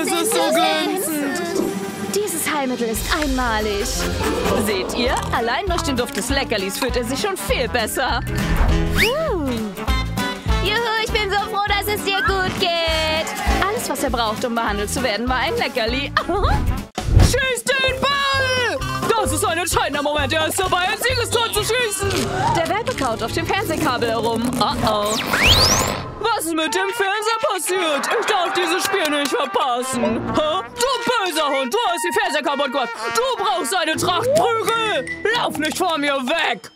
Es ist so glänzend. Dieses Heilmittel ist einmalig. Seht ihr? Allein durch den Duft des Leckerlis fühlt er sich schon viel besser. Juhu, ich bin so froh, dass es dir gut geht. Alles, was er braucht, um behandelt zu werden, war ein Leckerli. Schieß den Ball! Das ist ein entscheidender Moment. Er ist dabei, ein Siegestor zu schießen. Der Welpe kaut auf dem Fernsehkabel herum. Oh. Was ist mit dem Fernseher passiert? Ich darf dieses Spiel nicht verpassen. Ha? Du böser Hund, du hast die Fernseher kaputt gemacht. Du brauchst eine Tracht Prügel. Lauf nicht vor mir weg.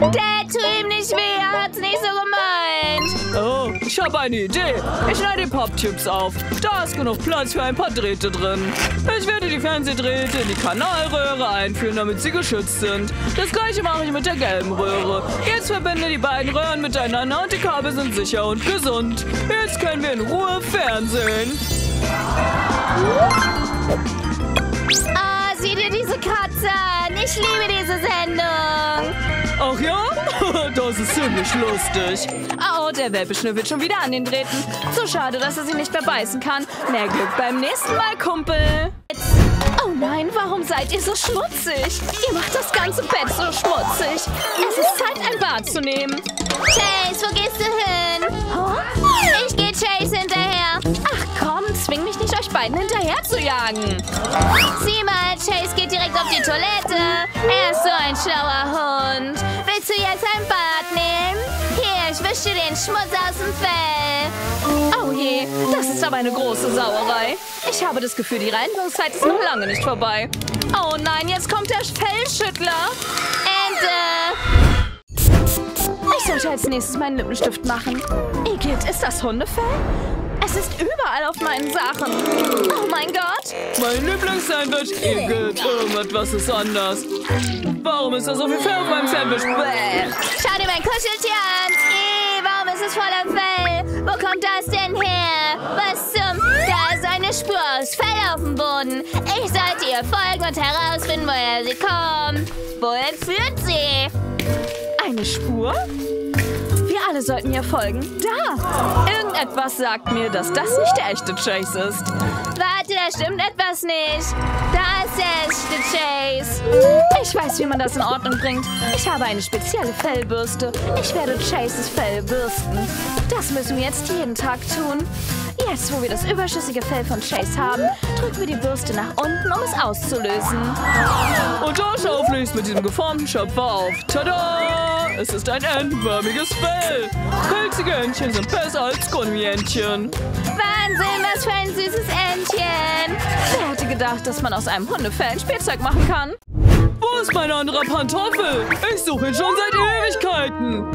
Dad, tu ihm nicht weh, er hat's nicht so gemeint. Oh, ich habe eine Idee. Ich schneide die Poptubes auf. Da ist genug Platz für ein paar Drähte drin. Ich werde die Fernsehdrähte in die Kanalröhre einführen, damit sie geschützt sind. Das gleiche mache ich mit der gelben Röhre. Jetzt verbinde die beiden Röhren miteinander und die Kabel sind sicher und gesund. Jetzt können wir in Ruhe fernsehen. Ah, sieh dir diese Katze an. Ich liebe diese Sendung. Ach ja? Das ist ziemlich lustig. Oh, der Welpe schnüffelt schon wieder an den Drähten. So schade, dass er sie nicht mehr beißen kann. Na gut, beim nächsten Mal, Kumpel. Oh nein, warum seid ihr so schmutzig? Ihr macht das ganze Bett so schmutzig. Es ist Zeit, ein Bad zu nehmen. Chase, wo gehst du hin? Huh? Ich gehe Chase hinterher. Ach komm, zwing mich nicht, euch beiden hinterher zu jagen. Sieh mal, Chase geht direkt auf die Toilette. Er ist so ein schlauer Hund. Willst du jetzt ein Bad nehmen? Hier, ich wische dir den Schmutz aus dem Fell. Oh je, das ist aber eine große Sauerei. Ich habe das Gefühl, die Reinigungszeit ist noch lange nicht vorbei. Oh nein, jetzt kommt der Fellschüttler. Ich sollte als nächstes meinen Lippenstift machen. Igitt, ist das Hundefell? Es ist überall auf meinen Sachen. Oh mein Gott. Mein Lieblingssandwich, Igitt. Irgendwas ist anders. Warum ist da so viel Fell auf meinem Sandwich? Bäh. Schau dir mein Kuscheltier an. Warum ist es voller Fell? Wo kommt das denn her? Was zum... Da ist eine Spur aus Fell auf dem Boden. Ich sollte ihr folgen und herausfinden, woher sie kommt. Wohin führt sie? Eine Spur? Wir alle sollten ihr folgen. Da! Irgendetwas sagt mir, dass das nicht der echte Chase ist. Warte, da stimmt etwas nicht. Da ist der echte Chase. Ich weiß, wie man das in Ordnung bringt. Ich habe eine spezielle Fellbürste. Ich werde Chases Fell bürsten. Das müssen wir jetzt jeden Tag tun. Jetzt, wo wir das überschüssige Fell von Chase haben, drücken wir die Bürste nach unten, um es auszulösen. Und da schaufle ich es mit diesem geformten Schöpfer auf. Tada! Es ist ein endförmiges Fell. Pelzige Entchen sind besser als Gummientchen. Wahnsinn, was für ein süßes Entchen. Wer hätte gedacht, dass man aus einem Hundefell ein Spielzeug machen kann? Wo ist mein anderer Pantoffel? Ich suche ihn schon seit Ewigkeiten.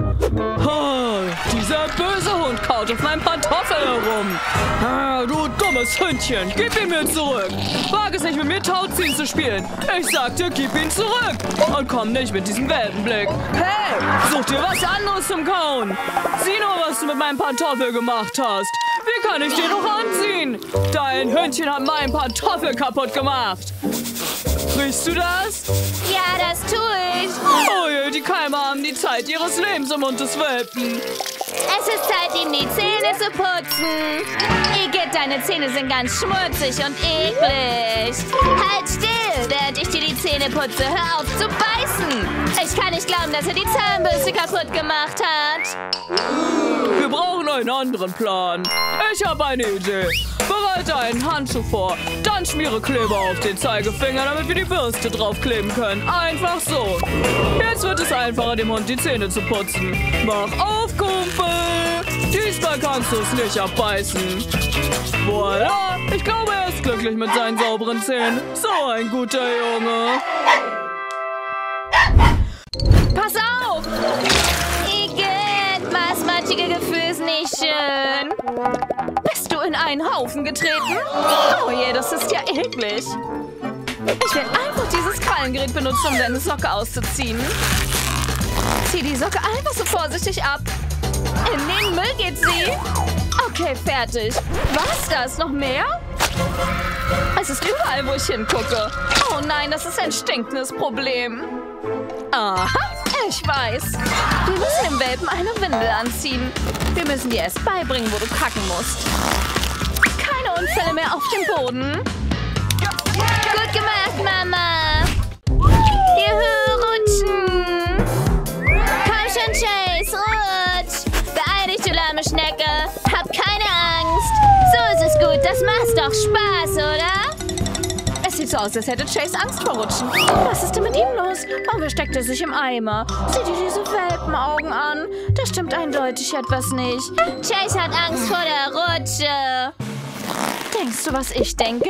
Oh, dieser böse Hund kaut auf meinem Pantoffel herum. Ah, du dummes Hündchen, gib ihn mir zurück. Wage es nicht, mit mir Tauziehen zu spielen. Ich sagte, gib ihn zurück. Und komm nicht mit diesem Welpenblick. Hey, such dir was anderes zum Kauen. Sieh nur, was du mit meinem Pantoffel gemacht hast. Wie kann ich den noch anziehen? Dein Hündchen hat meinen Pantoffel kaputt gemacht. Riechst du das? Ja, das tue ich. Oh je, die Keime haben die Zeit ihres Lebens im Mund des Welpen. Es ist Zeit, ihm die Zähne zu putzen. Igitt, deine Zähne sind ganz schmutzig und eklig. Halt still, während ich dir die Zähne putze. Hör auf zu beißen. Ich kann nicht glauben, dass er die Zahnbürste kaputt gemacht hat. Wir brauchen einen anderen Plan. Ich habe eine Idee. Bereite einen Handschuh vor, dann schmiere Kleber auf den Zeigefinger, damit wir die Bürste draufkleben können. Einfach so. Jetzt wird es einfacher, dem Hund die Zähne zu putzen. Mach auf, Kumpel! Diesmal kannst du es nicht abbeißen. Voila! Ich glaube, er ist glücklich mit seinen sauberen Zähnen. So ein guter Junge. Pass auf! Igitt, maßmatschige Gefühle ist nicht schön. In einen Haufen getreten? Oh je, das ist ja eklig. Ich werde einfach dieses Krallengerät benutzen, um deine Socke auszuziehen. Zieh die Socke einfach so vorsichtig ab. In den Müll geht sie. Okay, fertig. Was? Da ist noch mehr? Es ist überall, wo ich hingucke. Oh nein, das ist ein stinkendes Problem. Aha, ich weiß. Wir müssen dem Welpen eine Windel anziehen. Wir müssen dir erst beibringen, wo du kacken musst. Keine Unfälle mehr auf dem Boden. Gut gemacht, Mama. Juhu, rutschen. Komm schon, Chase, rutsch. Beeil dich, du lahme Schnecke. Hab keine Angst. So ist es gut, das macht doch Spaß, oder? Das sieht so aus, als hätte Chase Angst vor Rutschen. Was ist denn mit ihm los? Warum versteckt er sich im Eimer? Seht ihr diese Welpenaugen an? Da stimmt eindeutig etwas nicht. Chase hat Angst vor der Rutsche. Denkst du, was ich denke?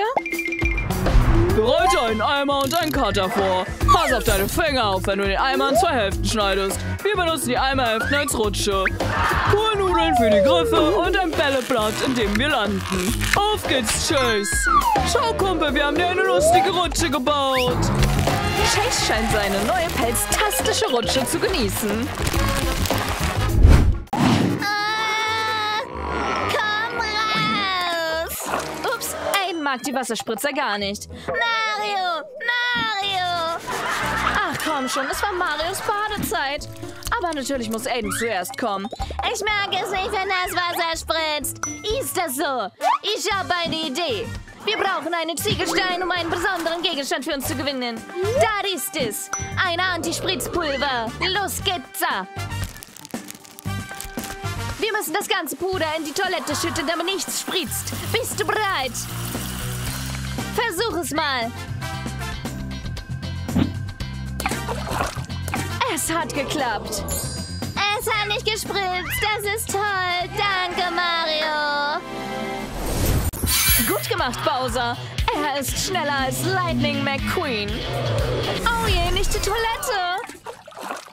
Bereite einen Eimer und einen Cutter vor. Pass auf deine Finger auf, wenn du den Eimer in zwei Hälften schneidest. Wir benutzen die Eimerhälften als Rutsche. Hohe Nudeln für die Griffe und ein Bälleblatt, in dem wir landen. Auf geht's, Chase. Schau, Kumpel, wir haben dir eine lustige Rutsche gebaut. Chase scheint seine neue pelztastische Rutsche zu genießen. Ich mag die Wasserspritzer gar nicht. Mario! Mario! Ach komm schon, es war Marios Badezeit. Aber natürlich muss Aiden zuerst kommen. Ich mag es nicht, wenn das Wasser spritzt. Ist das so? Ich habe eine Idee. Wir brauchen einen Ziegelstein, um einen besonderen Gegenstand für uns zu gewinnen. Da ist es. Ein Antispritzpulver. Los geht's. Wir müssen das ganze Puder in die Toilette schütten, damit nichts spritzt. Bist du bereit? Versuch es mal. Es hat geklappt. Es hat nicht gespritzt. Das ist toll. Danke, Mario. Gut gemacht, Bowser. Er ist schneller als Lightning McQueen. Oh je, nicht die Toilette.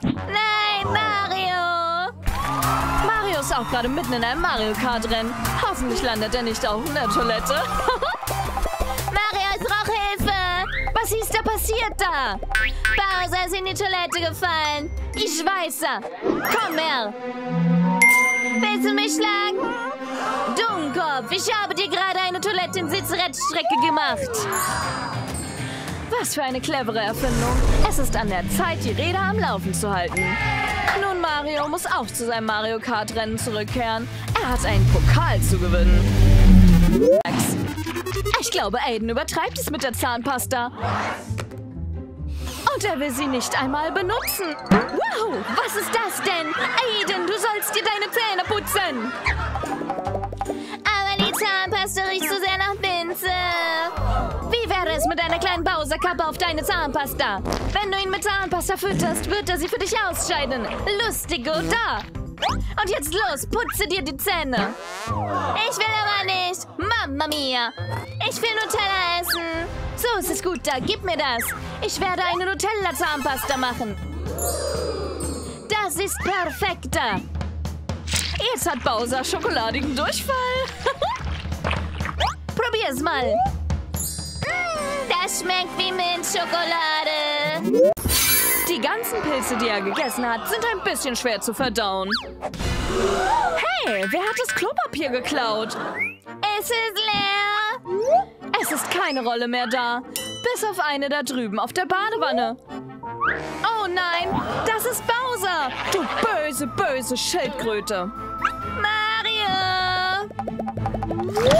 Nein, Mario. Mario ist auch gerade mitten in einem Mario Kart-Rennen. Hoffentlich landet er nicht auch in der Toilette. Was ist da passiert da? Bowser ist in die Toilette gefallen. Ich weiß es. Komm her. Willst du mich schlagen? Dummkopf, ich habe dir gerade eine Toilette in Sitzrennstrecke gemacht. Was für eine clevere Erfindung. Es ist an der Zeit, die Räder am Laufen zu halten. Nun, Mario muss auch zu seinem Mario Kart Rennen zurückkehren. Er hat einen Pokal zu gewinnen. Ich glaube, Aiden übertreibt es mit der Zahnpasta. Und er will sie nicht einmal benutzen. Wow, was ist das denn? Aiden, du sollst dir deine Zähne putzen. Aber die Zahnpasta riecht so sehr nach Minze. Wie wäre es mit einer kleinen Bowser-Kappe auf deine Zahnpasta? Wenn du ihn mit Zahnpasta fütterst, wird er sie für dich ausscheiden. Lustig, oder? Und jetzt los, putze dir die Zähne. Ich will aber nicht. Mama mia. Ich will Nutella essen. So ist es gut, da gib mir das. Ich werde eine Nutella-Zahnpasta machen. Das ist perfekt. Jetzt hat Bowser schokoladigen Durchfall. Probier's mal. Das schmeckt wie Minzschokolade. Die ganzen Pilze, die er gegessen hat, sind ein bisschen schwer zu verdauen. Hey, wer hat das Klopapier geklaut? Es ist leer. Es ist keine Rolle mehr da. Bis auf eine da drüben auf der Badewanne. Oh nein, das ist Bowser. Du böse, böse Schildkröte. Mario!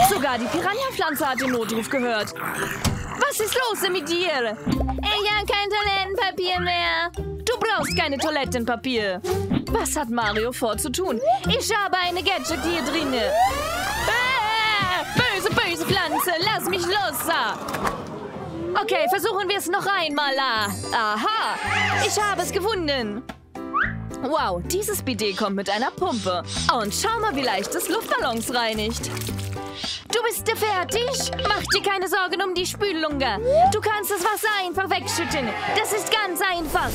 Sogar die Piranha-Pflanze hat den Notruf gehört. Was ist los mit dir? Ich habe kein Toilettenpapier mehr. Du brauchst keine Toilettenpapier. Was hat Mario vor zu tun? Ich habe eine Gadget hier drin. Böse, böse Pflanze, lass mich los. Okay, versuchen wir es noch einmal. Aha, ich habe es gefunden. Wow, dieses Bidet kommt mit einer Pumpe. Und schau mal, wie leicht es Luftballons reinigt. Du bist fertig? Mach dir keine Sorgen um die Spülunge. Du kannst das Wasser einfach wegschütten. Das ist ganz einfach.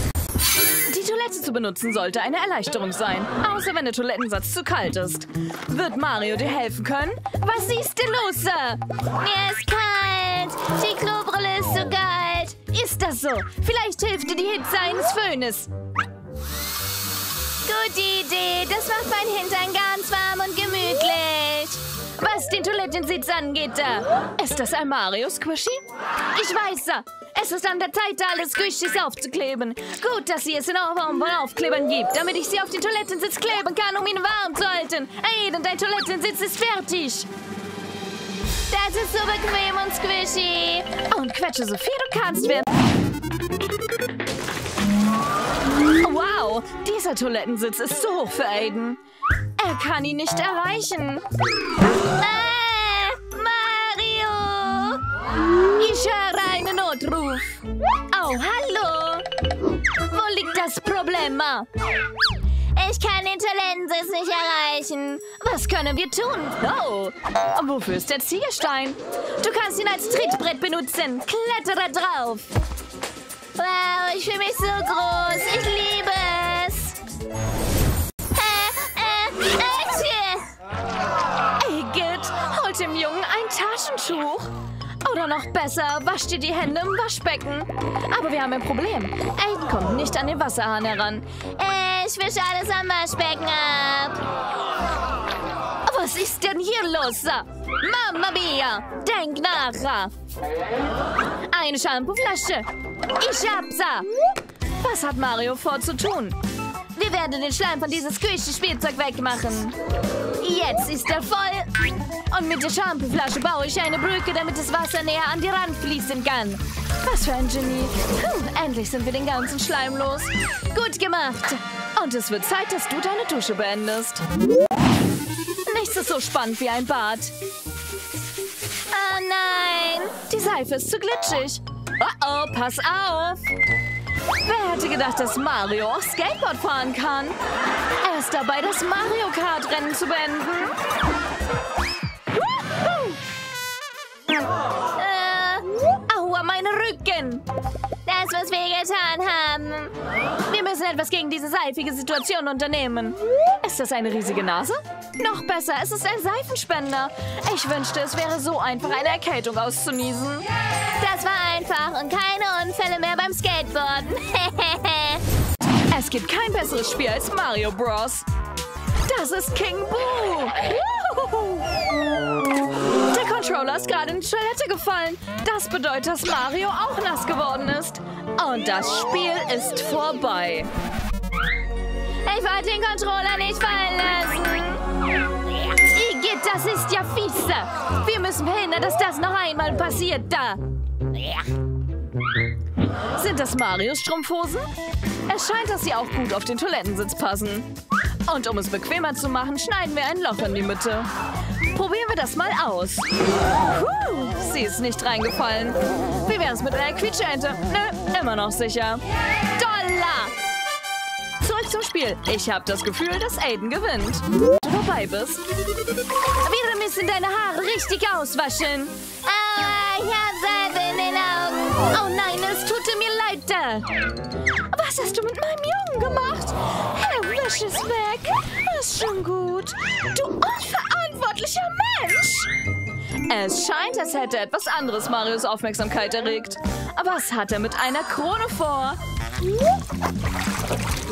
Die Toilette zu benutzen sollte eine Erleichterung sein. Außer wenn der Toilettensatz zu kalt ist. Wird Mario dir helfen können? Was ist denn los? Mir ist kalt. Die Klobrille ist so kalt. Ist das so? Vielleicht hilft dir die Hitze eines Föhnes. Gute Idee. Das macht mein Hintern ganz warm und gemütlich. Was den Toilettensitz angeht, ist das ein Mario-Squishy? Ich weiß, es ist an der Zeit, alle Squishys aufzukleben. Gut, dass sie es in Form von Aufklebern gibt, damit ich sie auf den Toilettensitz kleben kann, um ihn warm zu halten. Aiden, dein Toilettensitz ist fertig. Das ist so bequem und squishy. Und quetsche so viel du kannst werden. Wow, dieser Toilettensitz ist zu hoch für Aiden. Er kann ihn nicht erreichen. Mario! Ich höre einen Notruf. Oh, hallo. Wo liegt das Problem? Ich kann den Talentensitz nicht erreichen. Was können wir tun? Oh, wofür ist der Ziegelstein? Du kannst ihn als Trittbrett benutzen. Klettere drauf. Wow, ich fühle mich so groß. Ich liebe es. Igitt, hol dem Jungen ein Taschentuch. Oder noch besser, wasch dir die Hände im Waschbecken. Aber wir haben ein Problem. Aiden kommt nicht an den Wasserhahn heran. Ich wische alles am Waschbecken ab. Was ist denn hier los? Mama Mia, denk nach. Eine Shampooflasche. Ich hab's. Was hat Mario vor zu tun? Wir werden den Schleim von dieses Küchenspielzeug wegmachen. Jetzt ist er voll. Und mit der Shampooflasche baue ich eine Brücke, damit das Wasser näher an die Rand fließen kann. Was für ein Genie. Endlich sind wir den ganzen Schleim los. Gut gemacht. Und es wird Zeit, dass du deine Dusche beendest. Nichts ist so spannend wie ein Bad. Oh nein. Die Seife ist zu glitschig. Oh, oh, pass auf. Wer hätte gedacht, dass Mario auch Skateboard fahren kann? Er ist dabei, das Mario Kart-Rennen zu beenden. Aua, mein Rücken. Das, was wir getan haben. Wir müssen etwas gegen diese seifige Situation unternehmen. Ist das eine riesige Nase? Noch besser, es ist ein Seifenspender. Ich wünschte, es wäre so einfach, eine Erkältung auszunießen. Das war einfach und keine Unfälle mehr beim Skateboarden. Es gibt kein besseres Spiel als Mario Bros. Das ist King Boo. Der Controller ist gerade in die Toilette gefallen. Das bedeutet, dass Mario auch nass geworden ist. Und das Spiel ist vorbei. Ich wollte den Controller nicht fallen lassen. Igitt, das ist ja fies. Wir müssen verhindern, dass das noch einmal passiert. Da. Sind das Marios Strumpfhosen? Es scheint, dass sie auch gut auf den Toilettensitz passen. Und um es bequemer zu machen, schneiden wir ein Loch in die Mitte. Probieren wir das mal aus. Puh, sie ist nicht reingefallen. Wie wär's mit einer Quietscheente? Nö, immer noch sicher. $1! Zurück zum Spiel. Ich habe das Gefühl, dass Aiden gewinnt. Du vorbei bist. Wir müssen deine Haare richtig auswaschen. Aua, ich hab Seife in den Augen. Oh nein, es tut mir leid. Was hast du mit meinem Jungen gemacht? Er wischt es weg. Ist schon gut. Du unverantwortlicher Mensch! Es scheint, als hätte etwas anderes Marios Aufmerksamkeit erregt. Aber was hat er mit einer Krone vor?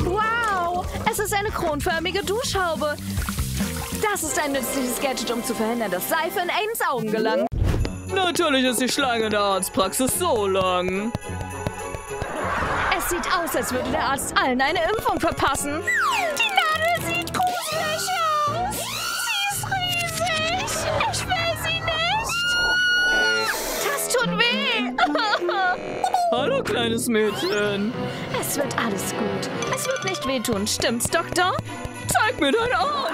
Wow! Es ist eine kronförmige Duschhaube. Das ist ein nützliches Gadget, um zu verhindern, dass Seife in Aidens Augen gelangt. Natürlich ist die Schlange in der Arztpraxis so lang. Es sieht aus, als würde der Arzt allen eine Impfung verpassen. Die Nadel sieht gruselig aus. Sie ist riesig. Ich will sie nicht. Das tut weh. Hallo, kleines Mädchen. Es wird alles gut. Es wird nicht wehtun, stimmt's, Doktor? Zeig mir deinen Arm.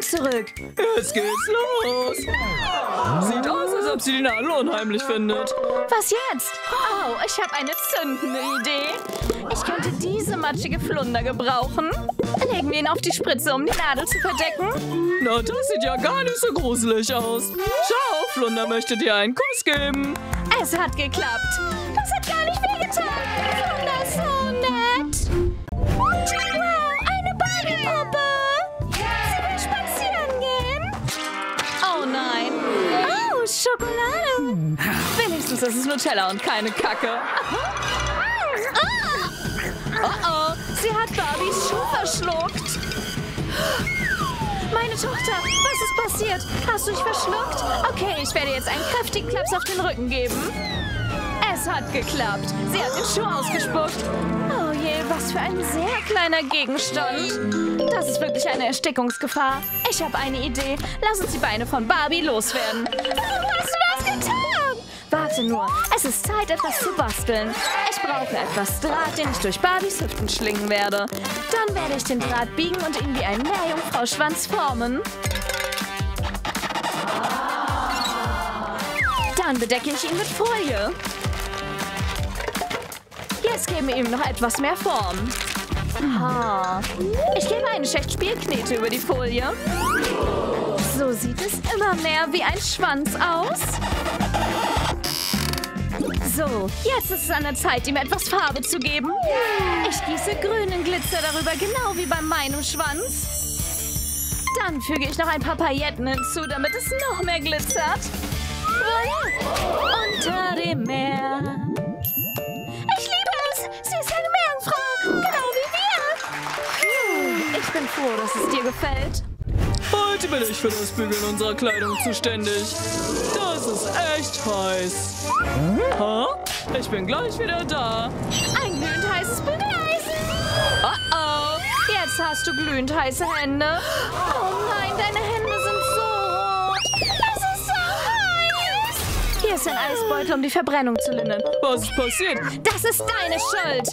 Zurück. Jetzt geht's los. Sieht aus, als ob sie die Nadel unheimlich findet. Was jetzt? Oh, ich habe eine zündende Idee. Ich könnte diese matschige Flunder gebrauchen. Legen wir ihn auf die Spritze, um die Nadel zu verdecken. Na, das sieht ja gar nicht so gruselig aus. Schau, Flunder möchte dir einen Kuss geben. Es hat geklappt. Das hat gar nicht wehgetan. Flunder ist so nett. Wow, eine Barbiepuppe. Nein. Oh, Schokolade. Wenigstens ist es Nutella und keine Kacke. Oh, sie hat Barbies Schuh verschluckt. Meine Tochter, was ist passiert? Hast du dich verschluckt? Okay, ich werde jetzt einen kräftigen Klaps auf den Rücken geben. Es hat geklappt. Sie hat den Schuh ausgespuckt. Oh je, was für ein sehr kleiner Gegenstand. Das ist wirklich eine Erstickungsgefahr. Ich habe eine Idee. Lass uns die Beine von Barbie loswerden. Warum hast du das getan? Warte, Warte nur, es ist Zeit, etwas zu basteln. Ich brauche etwas Draht, den ich durch Barbies Hüften schlingen werde. Dann werde ich den Draht biegen und ihn wie einen Meerjungfrau-Schwanz formen. Dann bedecke ich ihn mit Folie. Jetzt geben wir ihm noch etwas mehr Form. Aha. Ich gebe eine Schicht Spielknete über die Folie. So sieht es immer mehr wie ein Schwanz aus. So, jetzt ist es an der Zeit, ihm etwas Farbe zu geben. Ich gieße grünen Glitzer darüber, genau wie bei meinem Schwanz. Dann füge ich noch ein paar Pailletten hinzu, damit es noch mehr glitzert. Unter dem Meer. Ich liebe es. Sie ist eine Meerjungfrau, genau wie wir. Ich bin froh, dass es dir gefällt. Heute bin ich für das Bügeln unserer Kleidung zuständig. Das ist echt heiß. Huh? Ich bin gleich wieder da. Ein glühend heißes Bügeleisen. Oh oh, jetzt hast du glühend heiße Hände. Oh nein, deine Hände sind so rot. Es ist so heiß. Hier ist ein Eisbeutel, um die Verbrennung zu lindern. Was ist passiert? Das ist deine Schuld.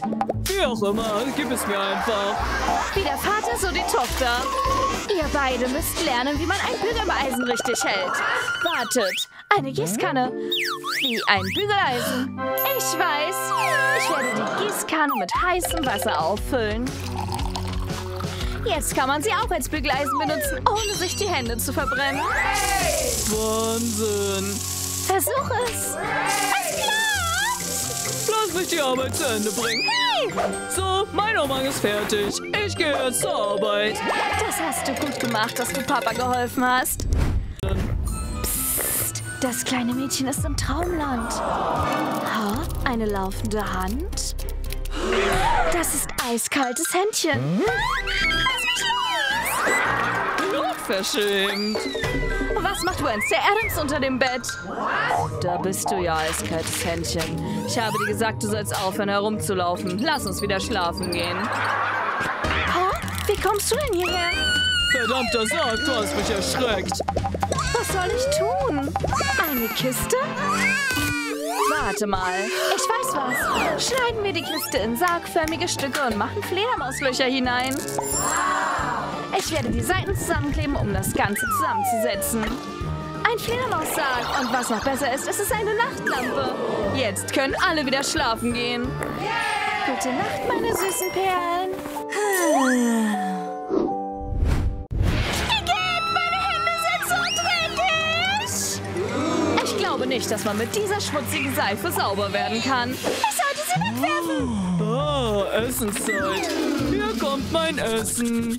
Wie auch immer, gib es mir einfach. Wie der Vater, so die Tochter. Ihr beide müsst lernen, wie man ein Bügeleisen richtig hält. Wartet, eine Gießkanne. Wie ein Bügeleisen. Ich weiß. Ich werde die Gießkanne mit heißem Wasser auffüllen. Jetzt kann man sie auch als Bügeleisen benutzen, ohne sich die Hände zu verbrennen. Wahnsinn. Versuch es. Es klappt. Lass mich die Arbeit zu Ende bringen. So, mein Umhang ist fertig. Ich gehe jetzt zur Arbeit. Das hast du gut gemacht, dass du Papa geholfen hast. Psst, das kleine Mädchen ist im Traumland. Ha, eine laufende Hand. Das ist eiskaltes Händchen. Verschämt. Was macht Wednesday Adams unter dem Bett? Da bist du ja, eiskaltes Händchen. Ich habe dir gesagt, du sollst aufhören, herumzulaufen. Lass uns wieder schlafen gehen. Hä? Wie kommst du denn hierher? Verdammter Sack, du hast mich erschreckt. Was soll ich tun? Eine Kiste? Warte mal. Ich weiß was. Schneiden wir die Kiste in sargförmige Stücke und machen Fledermauslöcher hinein. Ich werde die Seiten zusammenkleben, um das Ganze zusammenzusetzen. Ein Fledermaussarg. Und was noch besser ist, ist es eine Nachtlampe. Jetzt können alle wieder schlafen gehen. Yeah. Gute Nacht, meine süßen Perlen. Igitt, meine Hände sind so dreckig. Ich glaube nicht, dass man mit dieser schmutzigen Seife sauber werden kann. Ich sollte sie wegwerfen. Oh, Essenszeit. Hier kommt mein Essen.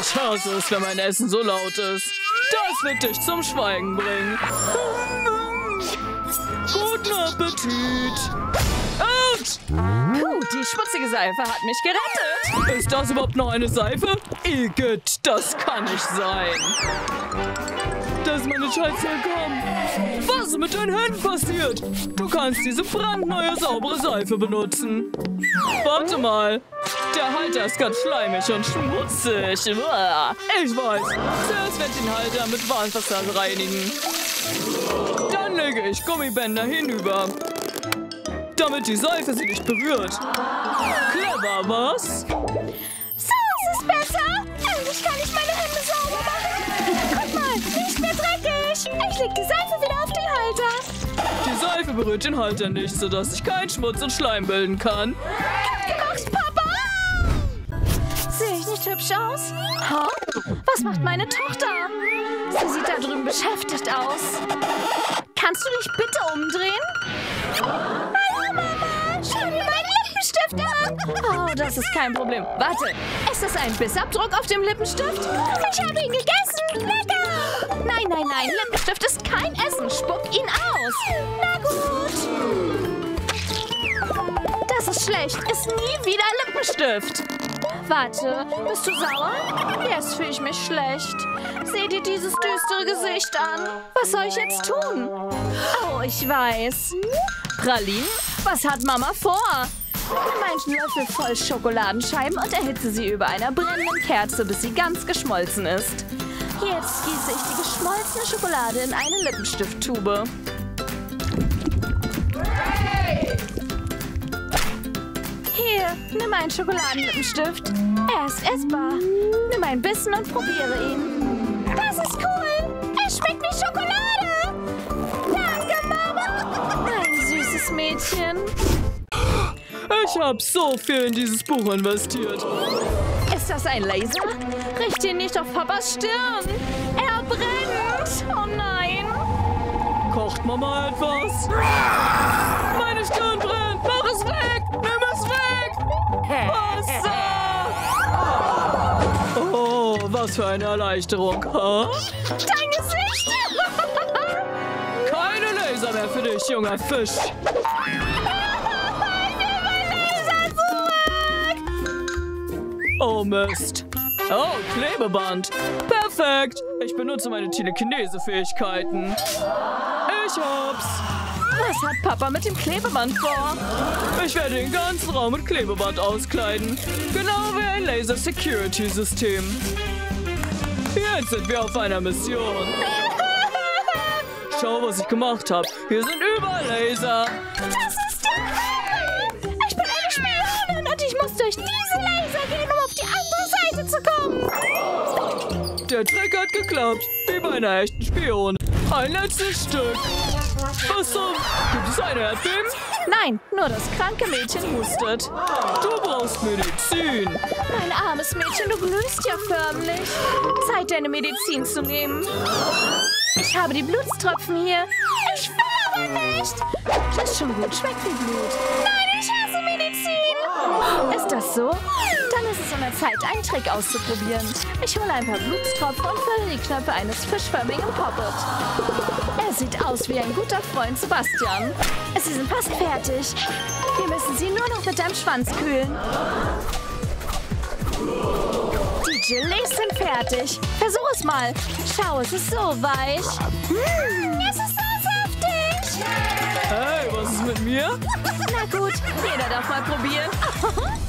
Ich hasse es, wenn mein Essen so laut ist. Das wird dich zum Schweigen bringen. Guten Appetit. Autsch! Gut, die schmutzige Seife hat mich gerettet. Ist das überhaupt noch eine Seife? Igitt, das kann nicht sein. Das ist meine Scheiße gekommen. Was ist mit deinen Händen passiert? Du kannst diese brandneue, saubere Seife benutzen. Warte mal. Der Halter ist ganz schleimig und schmutzig. Ich weiß. Zuerst werde ich den Halter mit Warmwasser reinigen. Dann lege ich Gummibänder hinüber, damit die Seife sie nicht berührt. Clever, was? So ist es besser. Endlich kann ich meine Hände sauber machen. Guck mal, nicht mehr dreckig. Ich lege die Seife wieder auf den Halter. Die Seife berührt den Halter nicht, sodass sich kein Schmutz und Schleim bilden kann. Hübsch aus? Ha? Was macht meine Tochter? Sie sieht da drüben beschäftigt aus. Kannst du dich bitte umdrehen? Hallo Mama, schau mir meinen Lippenstift an. Oh, das ist kein Problem. Warte, ist das ein Bissabdruck auf dem Lippenstift? Ich habe ihn gegessen. Lecker! Nein, nein, nein, Lippenstift ist kein Essen. Spuck ihn aus. Na gut. Das ist schlecht. Ist nie wieder Lippenstift. Warte, bist du sauer? Jetzt fühle ich mich schlecht. Seh dir dieses düstere Gesicht an. Was soll ich jetzt tun? Oh, ich weiß. Pralinen? Was hat Mama vor? Nimm einen Löffel voll Schokoladenscheiben und erhitze sie über einer brennenden Kerze, bis sie ganz geschmolzen ist. Jetzt gieße ich die geschmolzene Schokolade in eine Lippenstifttube. Hier, nimm einen Schokoladenlippenstift. Er ist essbar. Nimm einen Bissen und probiere ihn. Das ist cool. Er schmeckt wie Schokolade. Danke, Mama. Ein süßes Mädchen. Ich habe so viel in dieses Buch investiert. Ist das ein Laser? Richte ihn nicht auf Papas Stirn. Er brennt. Oh nein. Kocht Mama etwas? Meine Stirn brennt. Mach es weg. Nimm es weg. Wasser. Oh, was für eine Erleichterung. Huh? Dein Gesicht. Keine Laser mehr für dich, junger Fisch. Oh Mist. Oh, Klebeband. Perfekt. Ich benutze meine Telekinese-Fähigkeiten. Ich hab's. Was hat Papa mit dem Klebeband vor? Ich werde den ganzen Raum mit Klebeband auskleiden. Genau wie ein Laser-Security-System. Jetzt sind wir auf einer Mission. Schau, was ich gemacht habe. Hier sind überall Laser. Das ist der Hammer. Ich bin eine Spielerin und ich muss durch diese Laser gehen, um auf die andere Seite zu kommen. Der Trick hat geklappt, wie bei einer echten Spion. Ein letztes Stück. Was zum... Gibt es eine Erdbeben? Nein, nur das kranke Mädchen hustet. Du brauchst Medizin. Mein armes Mädchen, du glühst ja förmlich. Zeit, deine Medizin zu nehmen. Ich habe die Blutstropfen hier. Ich will aber nicht. Das ist schon gut, schmeckt wie Blut. Nein, ich hasse Medizin. Ist das so? Dann ist es an der Zeit, einen Trick auszuprobieren. Ich hole ein paar Blutstropfen und fülle die Knöpfe eines fischförmigen Poppet. Er sieht aus wie ein guter Freund Sebastian. Sie sind fast fertig. Wir müssen sie nur noch mit deinem Schwanz kühlen. Die Gelees sind fertig. Versuch es mal. Schau, es ist so weich. Es ist so saftig. Hey, was ist mit mir? Na gut, jeder darf mal probieren.